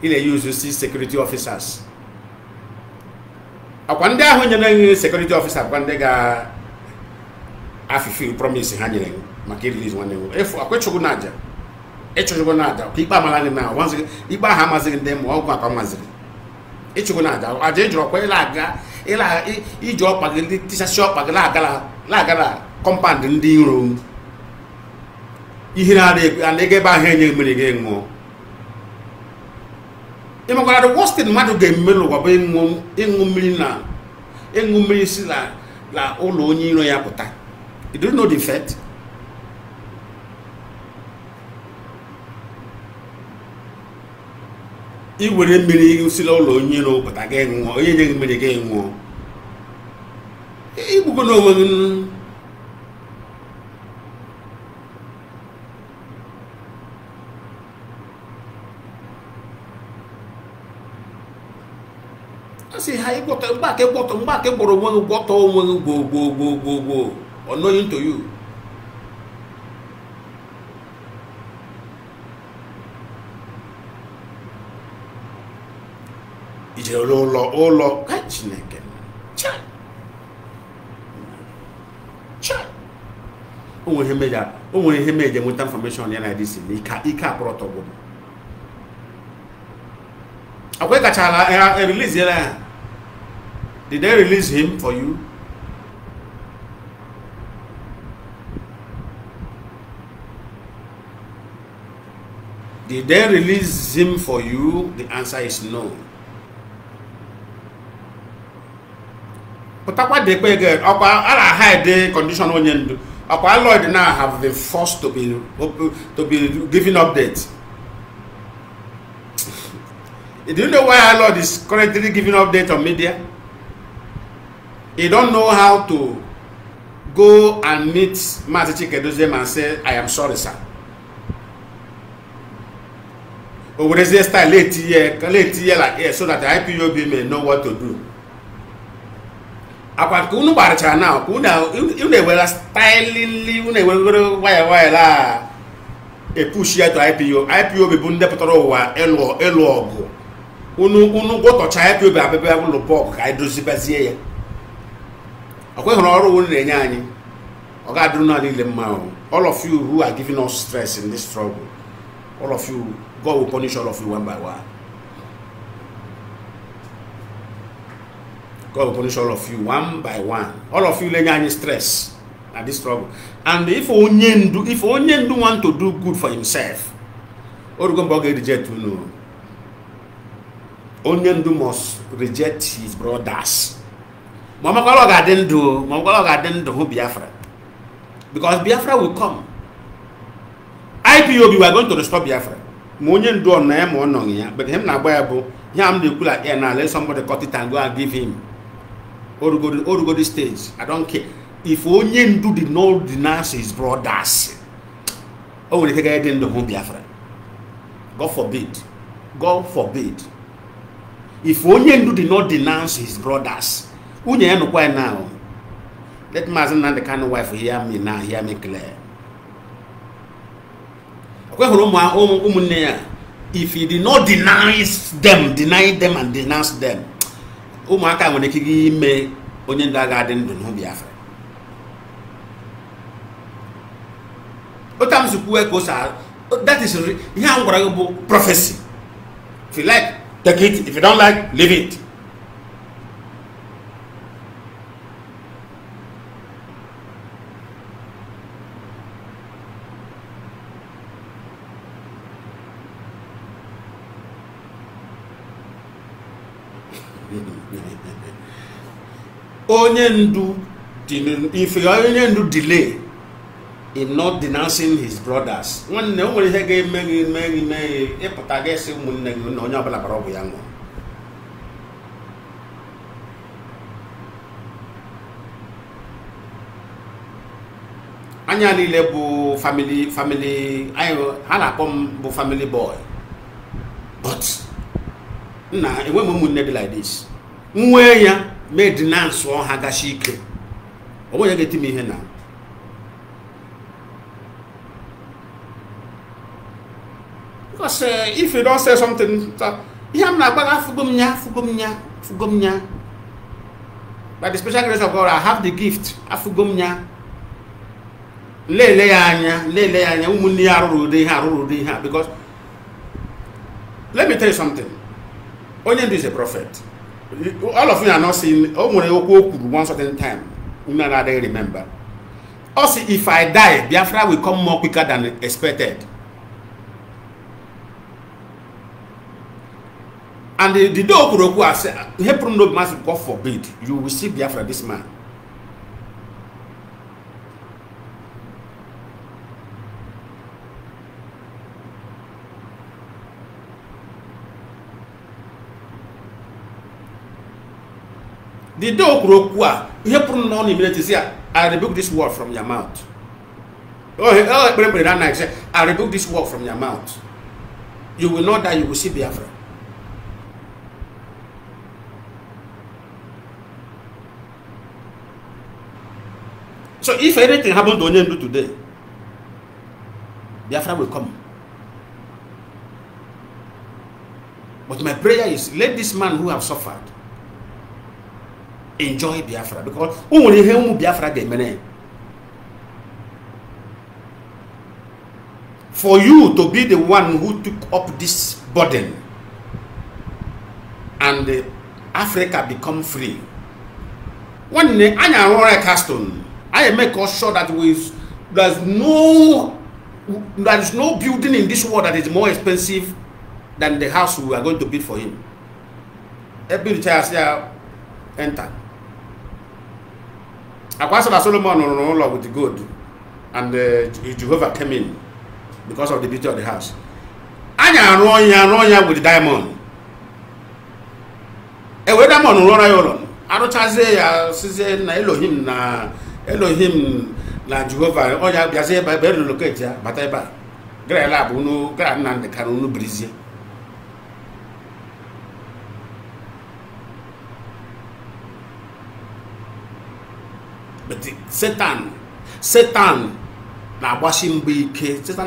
He used to see security officers. When the security officer, when they got a few promises, handling my kid is one day. If a question would not, it should go now. People are malady now. Once you buy Hamazin, them walk back on Mazin. It should go now. I did drop a laga, a job, a shop, a lagala, lagala, compound in the room. You hear how they get by hanging with again more. I'm going to watch the matter game middle of being Mumina, Engumisilla, La Olonino Yapota. You don't know the fact. It wouldn't be you still Olonino, but again, or anything with the game war. It would go see how you got back and bottom back and borrow one got all one go, or no into you. It's a law, all law, catch naked. Chat. Chat. Only he made them with information and I didn't. He can't brought up. I wake a child and release him. Did they release him for you? Did they release him for you? The answer is no. But what they get, high day condition onion. Our Lord now have been forced to be giving updates. Do you know why our Lord is currently giving updates on media? He don't know how to go and meet Mazi Chika Edoziem and say, I am sorry, sir. But what is this time late year like here so that the IPOB may know what to do. Apart from now, you know where styling, you know where a push here to IPOB bundepotrowa elo. Unu go to chai people be able to walk. I do see busy. Akwe honoro unu enyani. Oga do na le mao. All of you who are giving us stress in this struggle, all of you, God will punish all of you one by one. God will punish all of you one by one. All of you lenyani stress at this struggle. And if Onyen do want to do good for himself, Orugon Boga reject you know. Onyendu must reject his brothers. Mama Kaloga didn't do Biafra. Because Biafra will come. IPOB, we are going to restore Biafra. Onyendu on him or no, but him na boyabo. Yam the cooler air now, let somebody cut it and go and give him. Or go the stage. I don't care. If Onyendu did not denounce his brothers, oh, they didn't do Biafra. God forbid. God forbid. If Onyendu did not denounce his brothers, Onyendu why now? Let Mazi Nnamdi Kanu wife hear me now, hear me clear. If he did not deny them and denounce them, Umaka when he me Onyendu garden don't know Biafra. Otam sukuwe kosa. That is prophecy. If you like. Take it. If you don't like, leave it. If Onyendu delay in not denouncing his brothers, when no one gave many a Portuguese woman, no Nabla young one. Anyali Lebu family, I Hanapombo family boy. But Nah, when women would like this, where ya made Nance or Hagashike. Or what you get me here now? Because if you don't say something, I'm not going to Fugumya. By the special grace of God, I have the gift. Afugumya. Lele anya, umuniaru de ha. Because let me tell you something. Onyendu is a prophet. All of you are not seeing. One certain time, they remember. Also, if I die, Biafra will come more quicker than expected. And the door Kuroku has said, God forbid, you will see Biafra, this man. The dog Rokwa, you have put on immediately say, I rebuke this word from your mouth. Oh, remember that night, say, I rebuke this word from your mouth. You will know that you will see Biafra. So if anything happens to Onyendu today, Biafra will come. But my prayer is, let this man who have suffered enjoy Biafra, because only him Biafra the money. For you to be the one who took up this burden and Africa become free. One day, I am Rory Caston. I make us sure that there is no building in this world that is more expensive than the house we are going to build for him. Every child here enter. Apostle Solomon on all with the gold, and Jehovah came in because of the beauty of the house. Anya run ya with the diamond. Ewe diamond run ya run. Arochaze ya size na Elohim na Jehovah. Oya biaze ba be relocate ya bataiba. Gre lab unu gre nan de karunu brizie. But Satan, Satan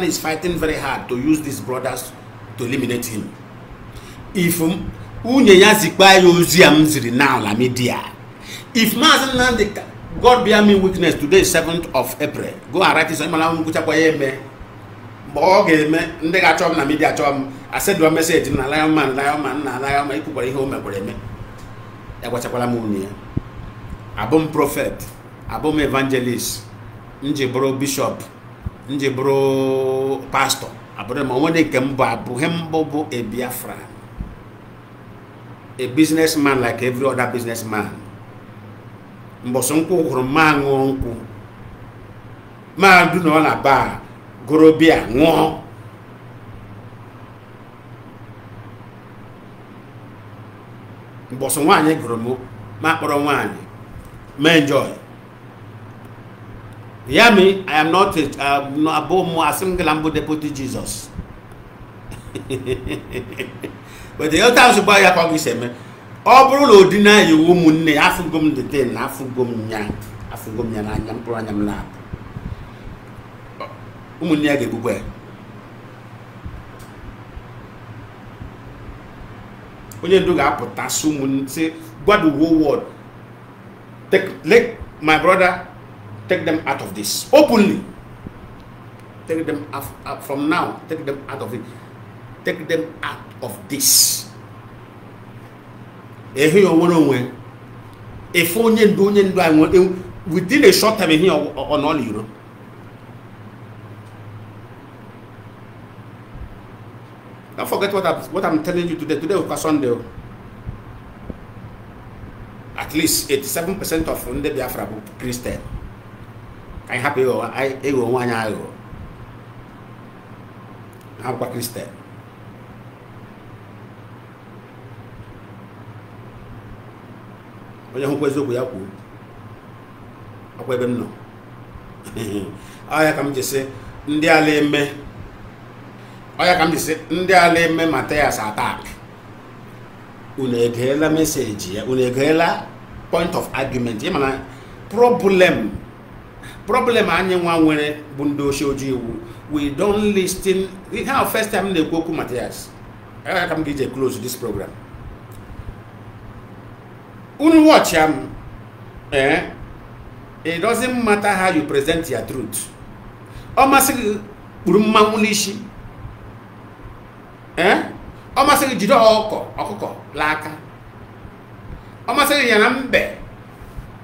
is fighting very hard to use these brothers to eliminate him. If Mazi Nnamdi, God bear me witness, today is 7th of April. Go and write this. I said to a message, Lionman, Abom prophet. Abom evangelist, njebro bishop, njebro pastor. Abom mawone kembo abuhembo bo e Biafra. A businessman like every other businessman. Mbosonko kuruma ngonko. Ma du no la ba gorobia ngon. Mbosonko anye goromo ma koronwa anye. May enjoy. Hear me, I am not above more a single lambo deputy Jesus. But the other time you buy a coffee, say, man, all deny you woman, Afugum the ten, Afugum yank, Afugum yank, and Puranam lap. Umunia Gubwe. When you do up potassium, say, what do word? Let my brother take them out of this openly. Take them out from now. Take them out of it. Take them out of this. Within a short time here on all Europe. Don't forget what I'm telling you today. Today is Sunday. At least 87% of the Biafra Christian. I'm happy. I will want to. I'm a Christian. I'm going to go. I'm going to I come to say, Ndialeme. I come to say, Ndialeme Matthias attack. unegrela message ya unegrela point of argument ya mana problem anya nwa nwere bu ndo ojoiwu we don't listen we have first time na ekwu Matthias I come get a close this program unu watch am it doesn't matter how you present your truth omasi kpuru mmanwulishi omasi jide okoko laaka omasi yana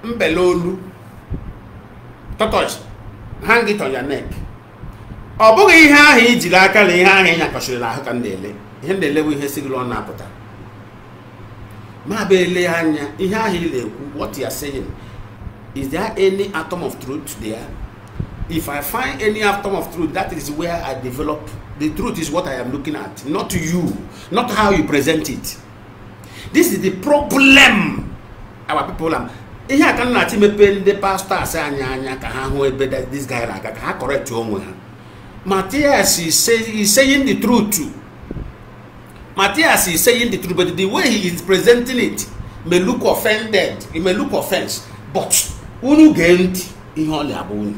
mbe lolu tortoise hang it on your neck obugo ihe ahụ ijiri aka le ihe ahụ nyakọshiri la aka ndele ihe ndele we ihe sigilo na apụta ma be le anya ihe ahụ ile ekwu what you are saying is there any atom of truth there if I find any atom of truth that is where I develop the truth is what I am looking at not you not how you present it this is the problem our people are ihe aka na ti mepe ndị pastors anya ka ha hu ebe that this guy like ka ha correct onwe ha Matthias is saying the truth Matthias is saying the truth but the way he is presenting it may look offended it may look offense but unu gent ihe ole abun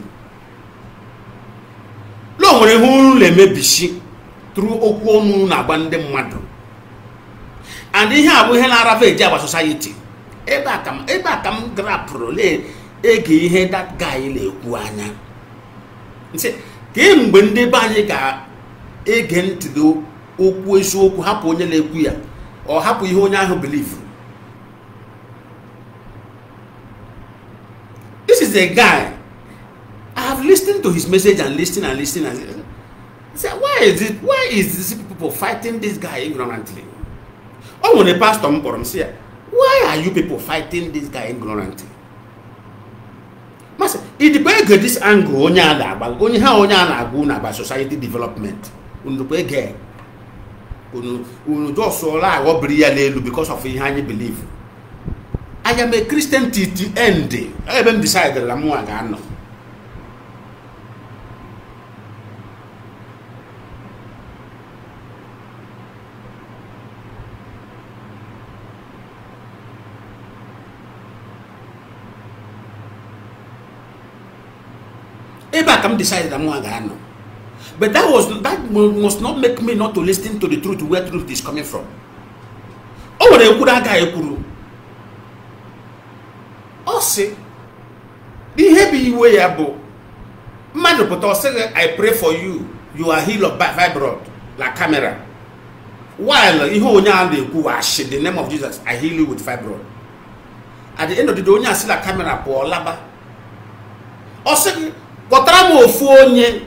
lo nwere hu le mebishi through okwu onu na agba ndị mmadụ and ihe abụ ihe na ravage agba society Eba kam grapro le ege ihe that guy le ekwu anya. Nse ke mgbe ndị be anyị ga ege ntị do okwu eziokwu hapụ onye na-ekwu ya ọ hapụ ihe onye ahụ believe. This is a guy I have listened to his message and listened. Say why is these people fighting this guy ignorantly? Oh when a pastor m kpọrọ m sị ya why are you people fighting this guy ignorantly? Master, it depends on this angle. Only how about society development. Because of your belief. I am a Christian till the end. I even decided that I'm not. I decided I'm not going to know. But that must not make me not to listen to the truth, where truth is coming from. Oh, they could have got a guru. Oh, see, the heavy way above. Man, but also, I pray for you. You are healed by fibroid, like camera. While you the name of Jesus, I heal you with fibroid. At the end of the day, I see the camera for laba. Also. Kotramo ofu onye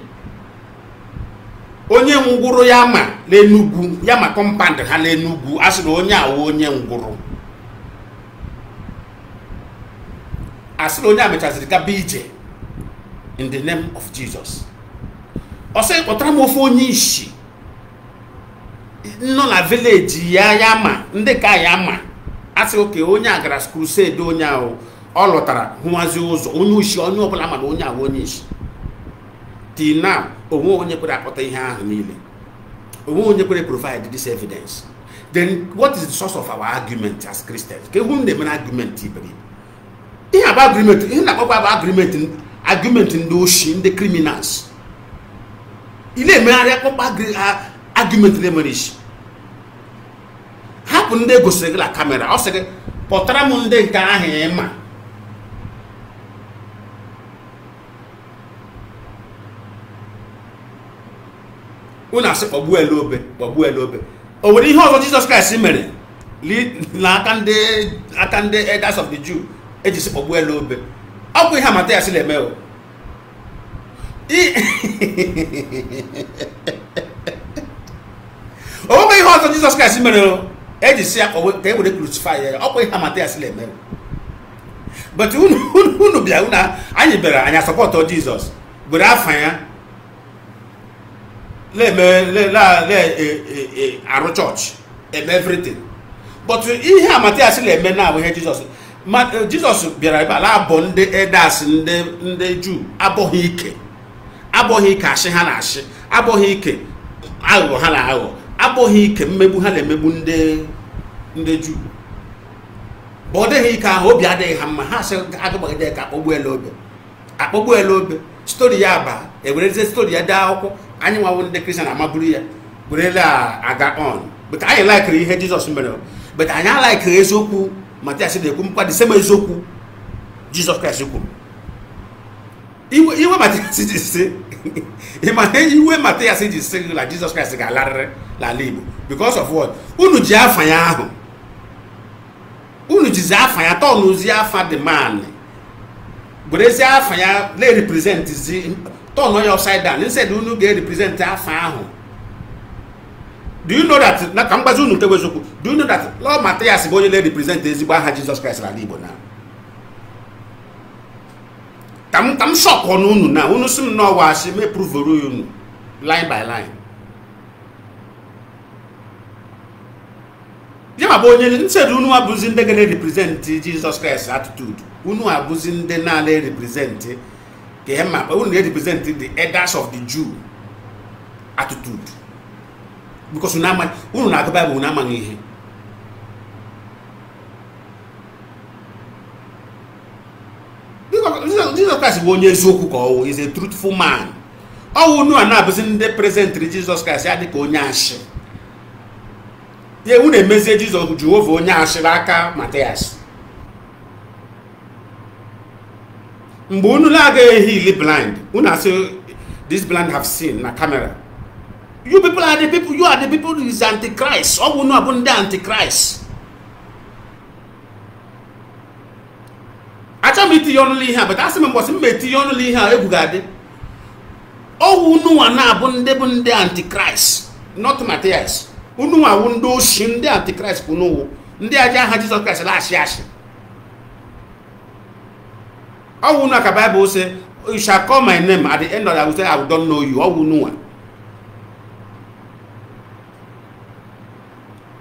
nguru ya ma n'Enugu ya ma compound ha n'Enugu asịrị onye amechaziri ka bije in the name of Jesus ose kotramo ofu onye ishi nọ na village ya ma ndị ka ya ma asị oke onye agara crusade onye ahụ all water, who was used, only she only opened up and only is. Till now, only could have provided this evidence. Then, what is the source of our argument as Christians? Whom they argument, in about agreement, in about argument in those in the criminals. In a matter argument, the Manish. Happen they go regular camera, or second, Potramunde Kahema. Una se obu elobe o wori ihe Jesus Christ mere la akande elders of the Jew eji se obu elobe akwu ihe Matthias le me o o wori ihe Jesus Christ mere o eji se akwu te wori crucify akwu ihe Matthias le me but unu bia una anyi bera anya support Jesus but afanya our church and everything. But here Matthias Leme now we hear Jesus. Jesus be right back. Abon the elders in the Jew. Abon hike ashihana ashi. Abon hike awo hana awo. Abon hike mebu hana mebu nde ndeju bode ka obi adeghi ha mma ha se agbagbede ka akpogbu elobe story ya ba ewereze story ya da okwu anyi nwawo nde Christian amaburu ya burela aga on but I like ihe Jesus mere but I like ezokwu Matthias de ku mpa the same ezokwu Jesus Christ ku iwe Matthias de se iwe Matthias de se la Jesus Christ ga la libo because of what unu ji afanya ahụ unu ji afanya to unu ji afa the man but they say afanya le represent the turn on your side down instead unu ga represent afa ahụ. Do you know that na kambazu unu tewezoku do you know that Lord Matthias bo le represent ezigbo aha Jesus Christ la libo now tam shock on unu now unu sim no wa she me prove unu line by line. Instead, you know, abusing the represent Jesus Christ's attitude. You know, abusing the nale represent the Emma, but only represent the elders of the Jew attitude. Because you know, you know, the Bible, you know, Jesus Christ is a truthful man. Oh, no, and abusing the present Jesus Christ, I think, Onyashi. There were the messages of Jehovah Nyashiraka Matthias. Mbunula he blind. Una say this blind have seen na camera. You people are the people. You are the people who is antichrist. All no abun the antichrist. I tell me to only here, but I say me must me to only here. Ebugade. All no ana abun the antichrist. Not Matthias. Unu a wundo shinde antichrist kuno ndi aja ha Jesus Christ la ashi awu na ka Bible say you shall call my name at the end of that will say I don't know you awu no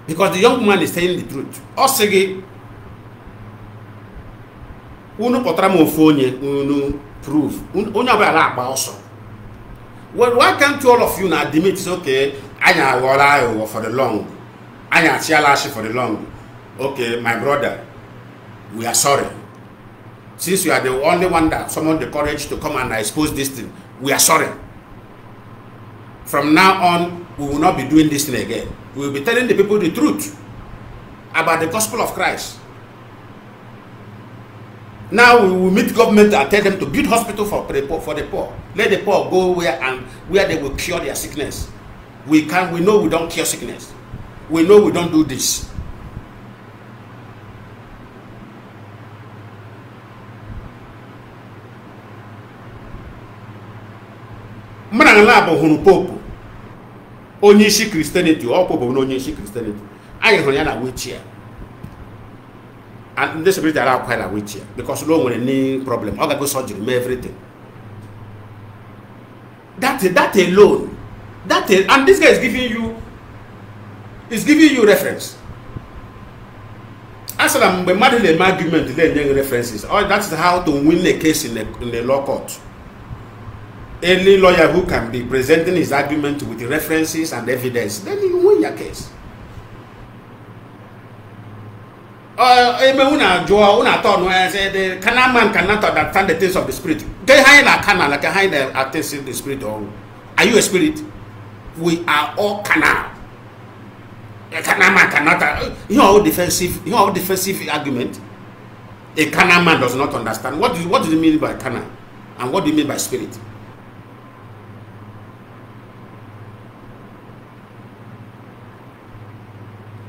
because the young man is telling the truth osege unu potra mo fonye unu prove unu abala agba oso. Well, why can't all of you now admit it's okay? I will for the long. I will for the long. Okay, my brother, we are sorry. Since you are the only one that summoned the courage to come and expose this thing, we are sorry. From now on, we will not be doing this thing again. We will be telling the people the truth about the gospel of Christ. Now we will meet government and tell them to build hospital for the poor. Let the poor go where they will cure their sickness. We know we don't cure sickness. We know we don't do this. Mranalabo hunu popo. Onyishi Christianity, all popo no onyishi Christianity. I na wheelchair. And this is allow quite a wheelchair because long with a knee problem, all go surgery, everything. That alone, that is, and this guy is giving you reference. As I'm making an argument, then references. Oh, that's how to win a case in the law court. Any lawyer who can be presenting his argument with the references and evidence, then you win your case. The carnal man cannot understand the things of the spirit. They hide a carnal, like hide a things in the spirit. Are you a spirit? We are all carnal. A carnal man cannot. You know how defensive argument. A carnal man does not understand. What do you mean by carnal? And what do you mean by spirit?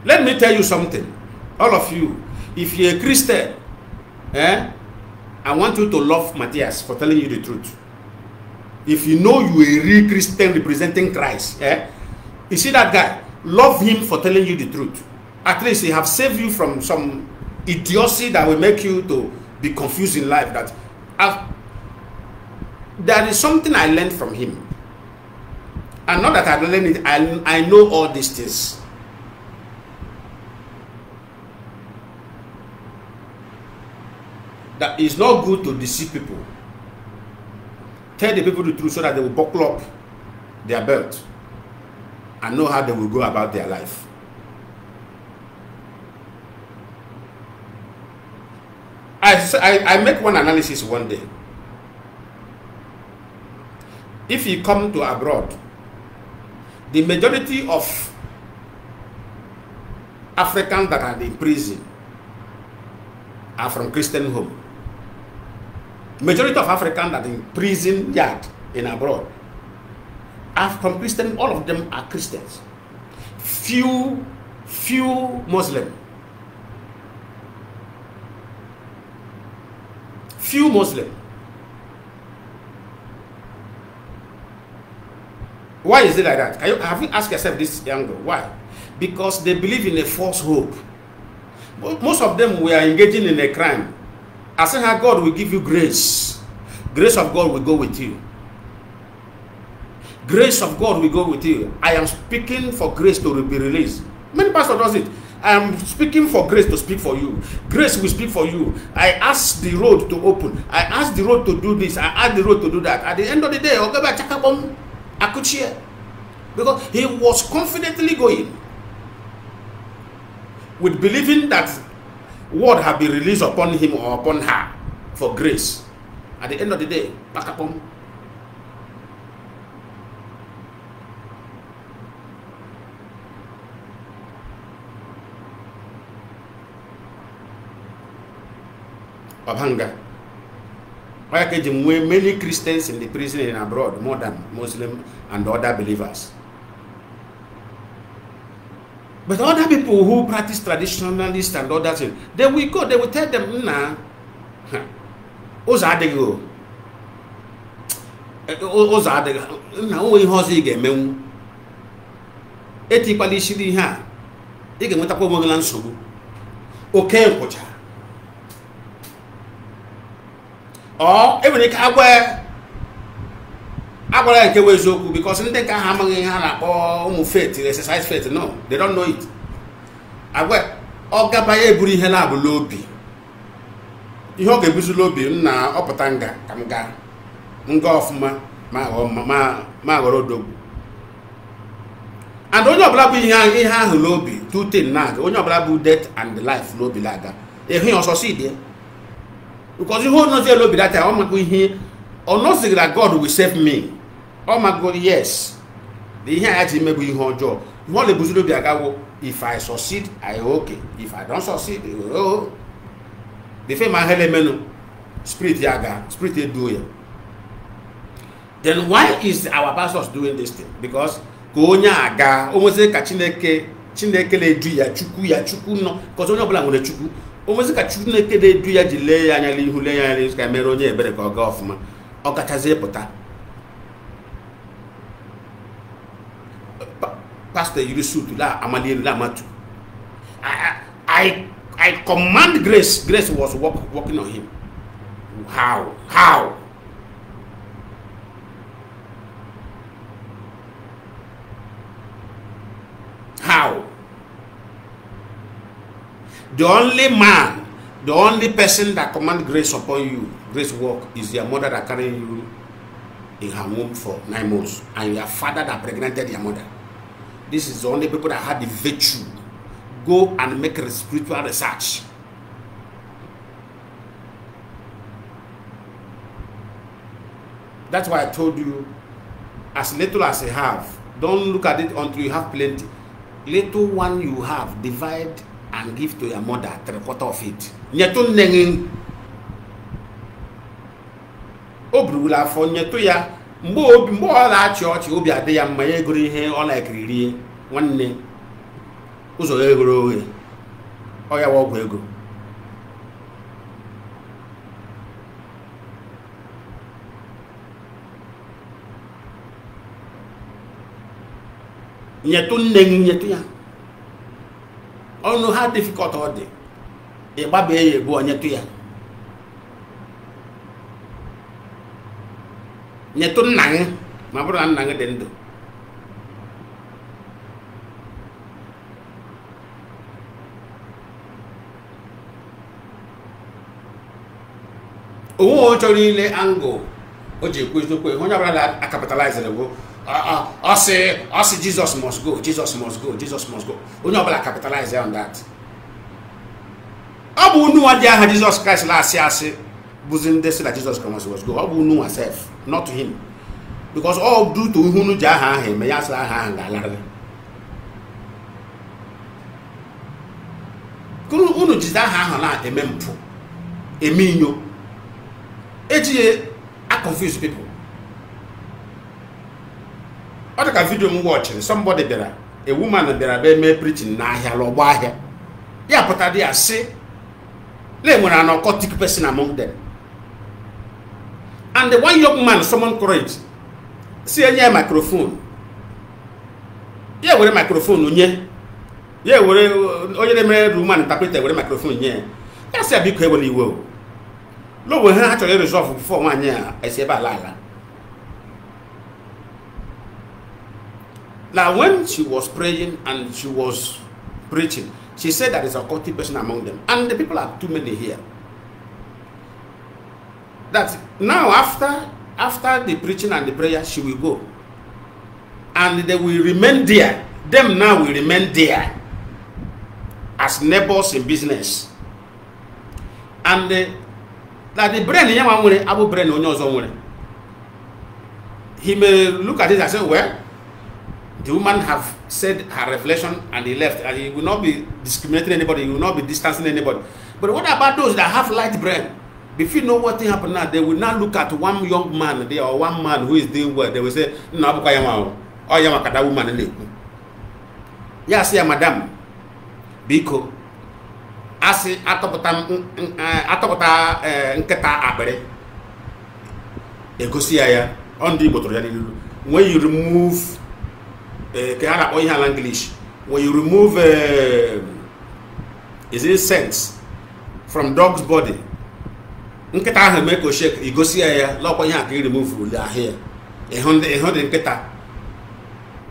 Let me tell you something. All of you, if you're a Christian, I want you to love Matthias for telling you the truth. If you know you are a real Christian representing Christ, you see that guy, love him for telling you the truth. At least he have saved you from some idiocy that will make you to be confused in life. That there is something I learned from him. And not that I learned it, I know all these things. That it's not good to deceive people. Tell the people the truth so that they will buckle up their belt and know how they will go about their life. I make one analysis one day. If you come to abroad, the majority of Africans that are in prison are from Christian home. Majority of Africans that are in prison yard in abroad are from Christian. All of them are Christians. Few Muslim. Few Muslim. Why is it like that? Have you asked yourself this young girl? Why? Because they believe in a false hope. Most of them were engaging in a crime. I said, God will give you grace. Grace of God will go with you. Grace of God will go with you. I am speaking for grace to be released. Many pastors does it. I am speaking for grace to speak for you. Grace will speak for you. I ask the road to open. I ask the road to do this. I ask the road to do that. At the end of the day, I could share. Because he was confidently going with believing that word had been released upon him or upon her for grace. At the end of the day, back upon. Obhanga. Many Christians in the prison and abroad more than Muslim and other believers. But other people who practice traditionalists and other things, they will go, they will tell them, nah, or even if I wear Zoku because they can hammer in Hana or faith, exercise faith. No, they don't know it. I wear all Gabaye Buri Hela Bulobi. You hope a Buzulobi, na Opatanga, Kamga, Ngofma, Ma Rodo. And all your blabby young lobby, two thin nag, all your blabby death and the life lobby ladder. If he also see there. Because you hold not your lobby that I'm going here, or nothing that God will save me. Oh my God, yes. The here actually maybe you hold job. You hold the business lobby. If I succeed, I okay. If I don't succeed, oh. The fame and hell menu, spirit yaga, spirit doer. Then why is our pastors doing this thing? Because Konya aga almost like chineke le do ya chuku no. Because only people are going to chuku. Almost like chineke le do ya delay anyali hule anyali is kameronye ebere koga ofuma. Okataze pota. Pastor Yusuf la amali la matu. I command grace. Grace was working on him. How? How? How? The only man, the only person that commands grace upon you, grace work, is your mother that carried you in her womb for 9 months, and your father that pregnanted your mother. This is the only people that had the virtue. Go and make a spiritual research. That's why I told you, as little as you have, don't look at it until you have plenty. Little one you have, divide and give to your mother 3/4 of it. Oh no, how difficult all day. A baby go on to ya. Netun nang, my brother and nanga dendo. Oh, Johnny Ango. Oji, quiz to quick. When I capitalize it, I say Jesus must go, Jesus must go, Jesus must go. We're not going to capitalize on that. Abu knew what they had Jesus Christ last year. Buzzing they said that Jesus Christ was good. Abu knew herself, not him. Because all due to who knew Jahan, him, Yasla, and Kunu is that Hahana, a mempo, a mino. AGA are confused people. Other video watching somebody there, a woman there, a may preaching Nahia or Wahia. Yeah, but I say, they were a narcotic person among them. And the one young man, someone courage, see a microphone. Yeah, with a microphone, yeah. Yeah, we're a woman interpreter with a microphone. Yeah, that's a big when you will. No, we had to resolve for 1 year. I say about Lala. Now, when she was praying and she was preaching, she said that there's a culty person among them, and the people are too many here. That now, after the preaching and the prayer, she will go, and they will remain there. Them now will remain there. As neighbors in business, and that the brain Abu brain on he may look at it and say, well, the woman have said her reflection and he left, and he will not be discriminating anybody, he will not be distancing anybody. But what about those that have light brain? If you know what happened now, they will now look at one young man there or one man who is doing well. They will say, no, Abu Kayama, oh Yamakada woman. Yes, yeah, madam. Biko, asi atopota nketa abere. Egosi ya ondi botoro ya nilu. When you remove kehana oyihala English, when you remove is it sense from dog's body, nketa ha make o shake. Egosi ya lokwa ya ka remove ule ahia. Ehonde nketa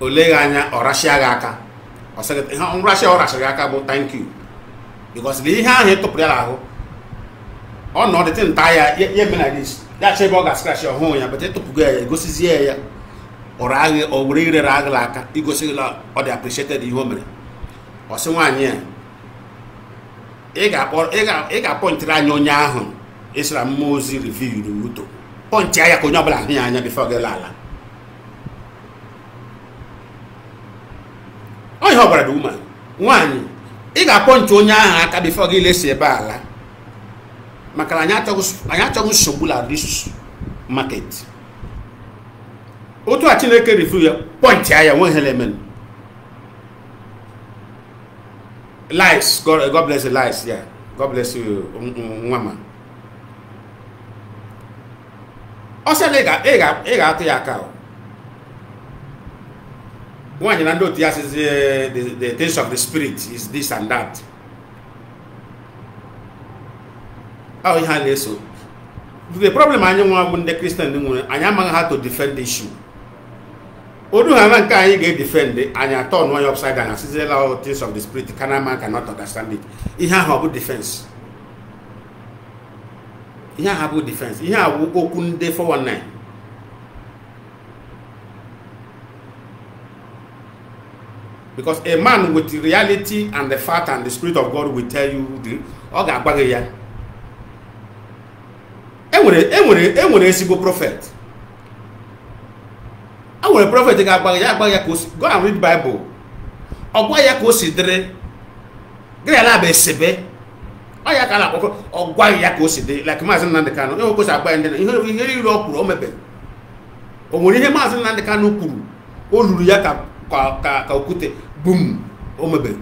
olega anya orasia ga aka. I said, thank you. Because the hand to pray. Oh no, they didn't tire. Yeah, like this. That's a bug scratch your home, but they took go goes his ear or I or really rag like you go see or they appreciated the woman. Or someone, yeah. Egg or egg point ran on Yahoo. It's a Mosey review. Point Yaya Konabla before the Lala. I hope a woman. One, I got point to Nyanaka before he lays a bala. Macaranatos, I got to Subula this market. Oto Atineke refuel, point I one element. Lies, God bless the lies, yeah. God bless you, woman. Also, I got to your cow. One, you know, the taste of the spirit is this and that. Oh, you handle so. The problem I know when the Christian, I am how to defend the issue. Although I am can't get defended, and I turn one upside down. I see the law taste of the spirit. Man cannot understand it. He has a good defense. He has a good defense. He has a good day for 1 night. Because a man with reality and the fact and the spirit of God will tell you the Ogabagaya. Every single prophet. Every prophet go and read Bible. Ogwaya kosidre. Grela be sebe. Oyakala ogwaya kosidre like Mazi Nnamdi Kanu. No go agba ende. Ihe ro kuro omebe. Omori he Mazi Nnamdi Kanu kuru. Oluru ya ka boom, omebe.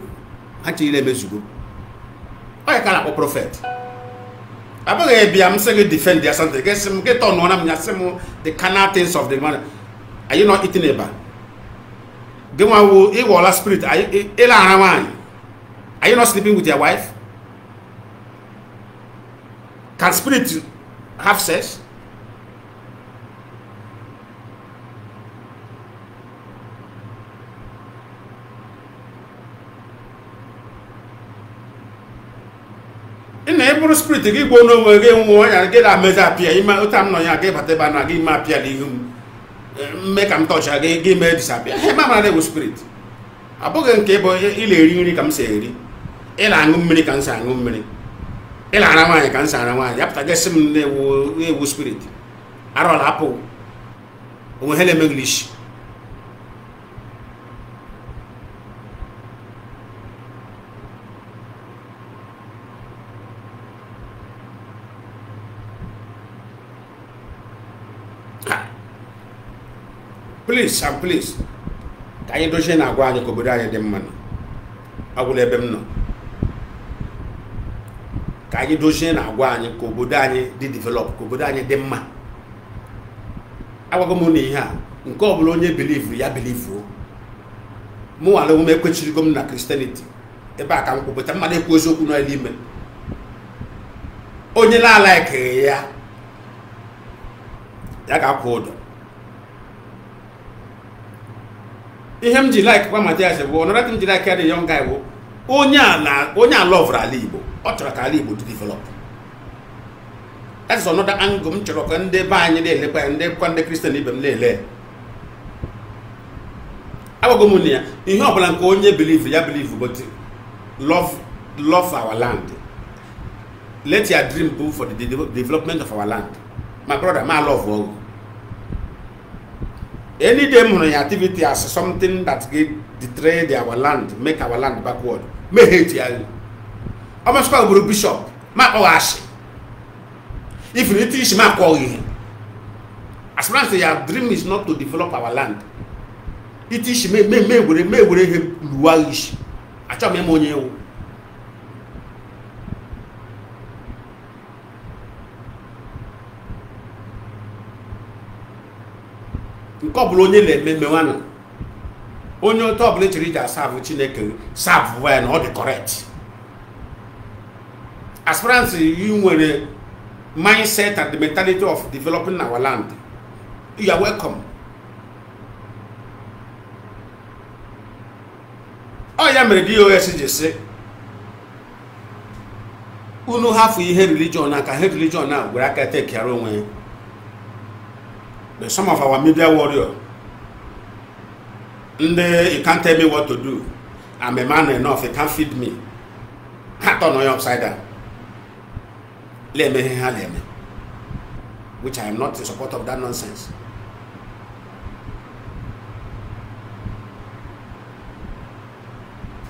Actually, let me go. I can't prophet. I'm saying defend their something. Get on one of the carnal things of the man. Are you not eating ever? The one who evil a spirit, are you not sleeping with your wife? Can spirit have sex? Spirit to give one over again, one and get a measure appear. In my time, I gave a table and give my appear. Make him touch again, give me disappear. Hey, my mother was spirit. A book and cable, ill, you come say, and I'm many can say, I'm many. Elanamanya can say after just some evil spirit. Around apple. We hear them English. Please and please. Can you do something about the Kobodaya demon? I will let them know. Can you do something about the Kobodaya develop Kobodaya demon? I will go money here. Uncle Bologna believe ya believe you. More alone make you come to Christianity. A back and Kobota Made Kozo no limit. Only like ya. That I called. Him like one Matthias, one of them like a young guy. Onya love Ralibo, Otra Calibo to develop. That's another angum church and they buy and they want the Christian Libem Lele. Our Gomunia, in your blank only believe, ya believe, but love our land. Let your dream go for the development of our land. My brother, my love will. Any demon activity as something that degrade our land, make our land backward. May hate you. I must call Guru Bishop. Ma Oashi. If you teach ma call him. As long as your dream is not to develop our land, it is may Luaish. I tell me money. Couple only let me one. On your top literally just have which neck serve when all the correct. As far as you were the mindset and the mentality of developing our land, you are welcome. I am ready to say, you know, half we hate religion, I can hate religion now, but I can take your own way. Some of our media warriors, you can't tell me what to do. I'm a man enough, you can't feed me. I don't know you upside down. Let me. Which I am not in support of that nonsense.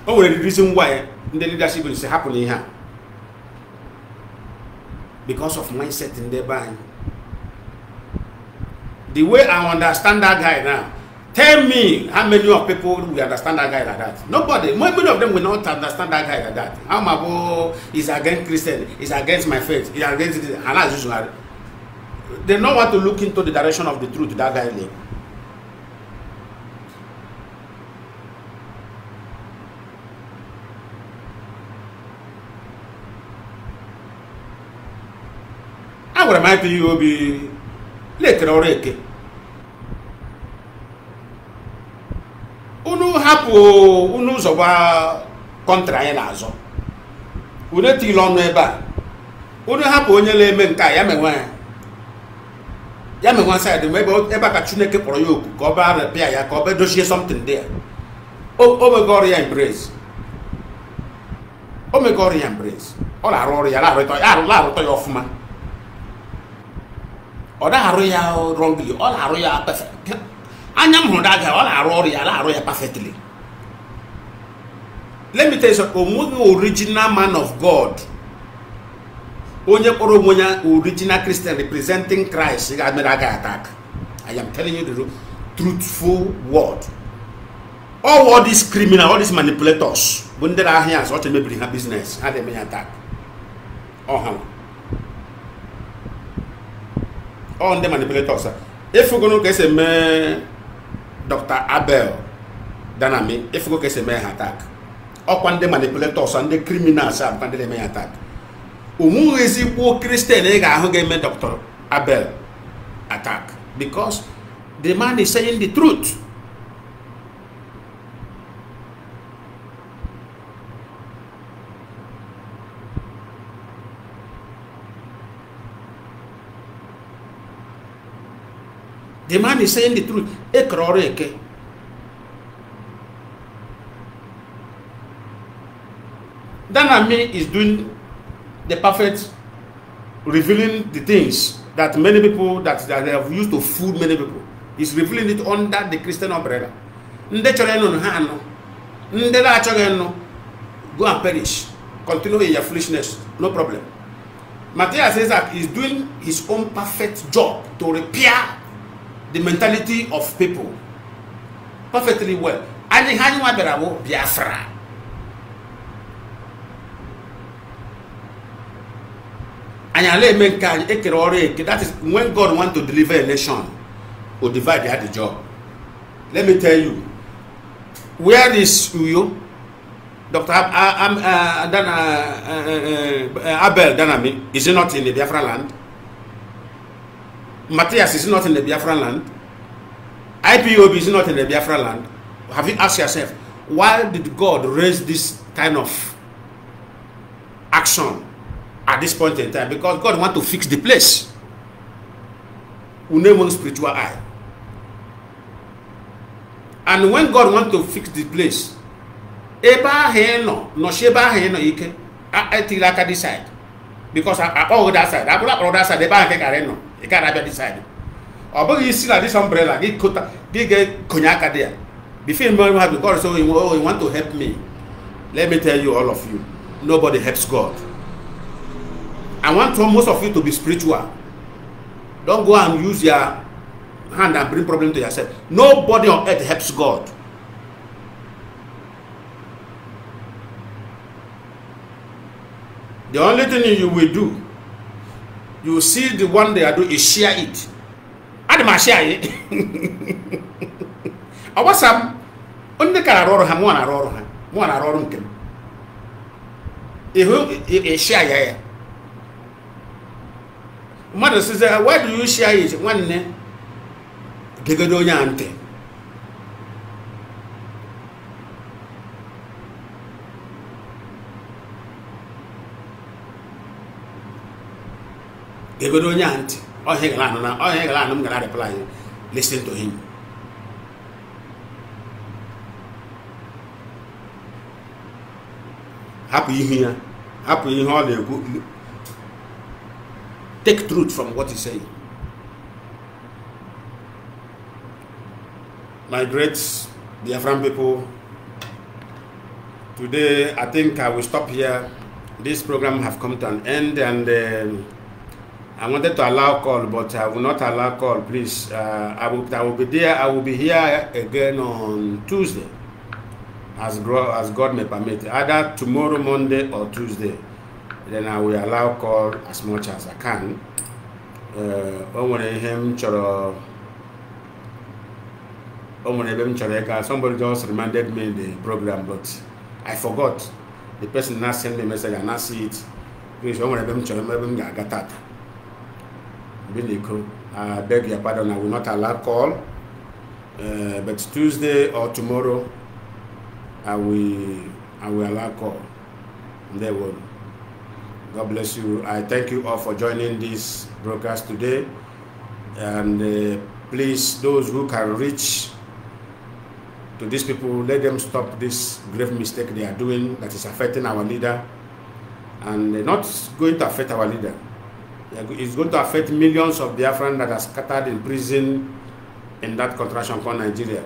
Oh, the reason why the leadership is happening here. Because of mindset in their buying. The way I understand that guy now, tell me how many of people will understand that guy like that. Nobody, many of them will not understand that guy like that. How my boy is against Christian, is against my faith, is against this, and as usual. They don't want to look into the direction of the truth that guy live. I would remind you will be. Later or later. Unu hapu unu zoba kontra ya nazo. Unu tilo no eba. Unu hapu onye le eme nka ya menwa. Ya menwa side maybe eba ka Chineke poro ya oku ka oba repair ya ka oba doshie something there. O me God ya embrace. O me God ya embrace. Ola aru ya la reto ya la reto ya ofuma. Or that royal wrongly, all are royal perfect. I am Rodaga, all are royal perfectly. Let me tell you something, original man of God, original Christian representing Christ, attack. I am telling you the truthful word. All these criminals, all these manipulators, when they are here, what they may bring a business, how they may attack. On the manipulators. If you go to me, Dr. Abel Danami, if you go to me attack, or when the manipulators and the criminals are when they may attack. Umu is poor Christian who gave me Dr. Abel attack because the man is saying the truth. The man is saying the truth. Ekroreke. Danami is doing the perfect, revealing the things that many people that they have used to fool many people. He's revealing it under the Christian umbrella. Go and perish. Continue in your foolishness. No problem. Matthias says that he's doing his own perfect job to repair the mentality of people perfectly well. And the Hanywa Berabo Biafra. That is when God wants to deliver a nation or divide, they had the job. Let me tell you, where is Uyo? Dr. Abel Danami is not in the Biafra land. Matthias is not in the Biafra land. IPOB is not in the Biafra land. Have you asked yourself, why did God raise this kind of action at this point in time? Because God wants to fix the place. Unemo's spiritual eye. And when God wants to fix the place, Eba Heno, no Sheba Heno Ike, I think I can decide. Because I go that side, I go up on that side, Eba Heno, I can't decide. But you see that this umbrella, they get Konyaka there. Before you have the God, so you want to help me. Let me tell you, all of you, nobody helps God. I want most of you to be spiritual. Don't go and use your hand and bring problem to yourself. Nobody on earth helps God. The only thing you will do, you will see the one they are doing is share it. I must share it. I was some only Caroroham, one Aroram, one Arorum. If you share it, Mother says, why do you share it? One name, Gigodoyante. Gigodoyante, or Heglan, or Heglan, I'm going to reply. Listen to him. Happy here, happy in all the good. Take truth from what he's saying. My great Biafran people, today I think I will stop here. This program has come to an end, and I wanted to allow call, but I will not allow call. Please, I will be there. I will be here again on Tuesday. As God may permit, either tomorrow, Monday, or Tuesday. Then I will allow call as much as I can. Somebody just reminded me the program, but I forgot. The person now sent me a message and I see it. I beg your pardon, I will not allow call. But Tuesday or tomorrow, I will allow call. They will. God bless you. I thank you all for joining this broadcast today. And please, those who can reach to these people, let them stop this grave mistake they are doing that is affecting our leader. And they're not going to affect our leader. It's going to affect millions of Biafran that are scattered in prison in that contraction called Nigeria.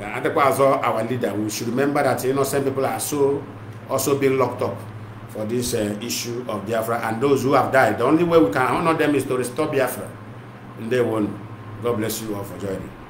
Our leader, we should remember that innocent people are also being locked up for this issue of Biafra, and those who have died. The only way we can honor them is to restore Biafra. And they won. God bless you all for joining.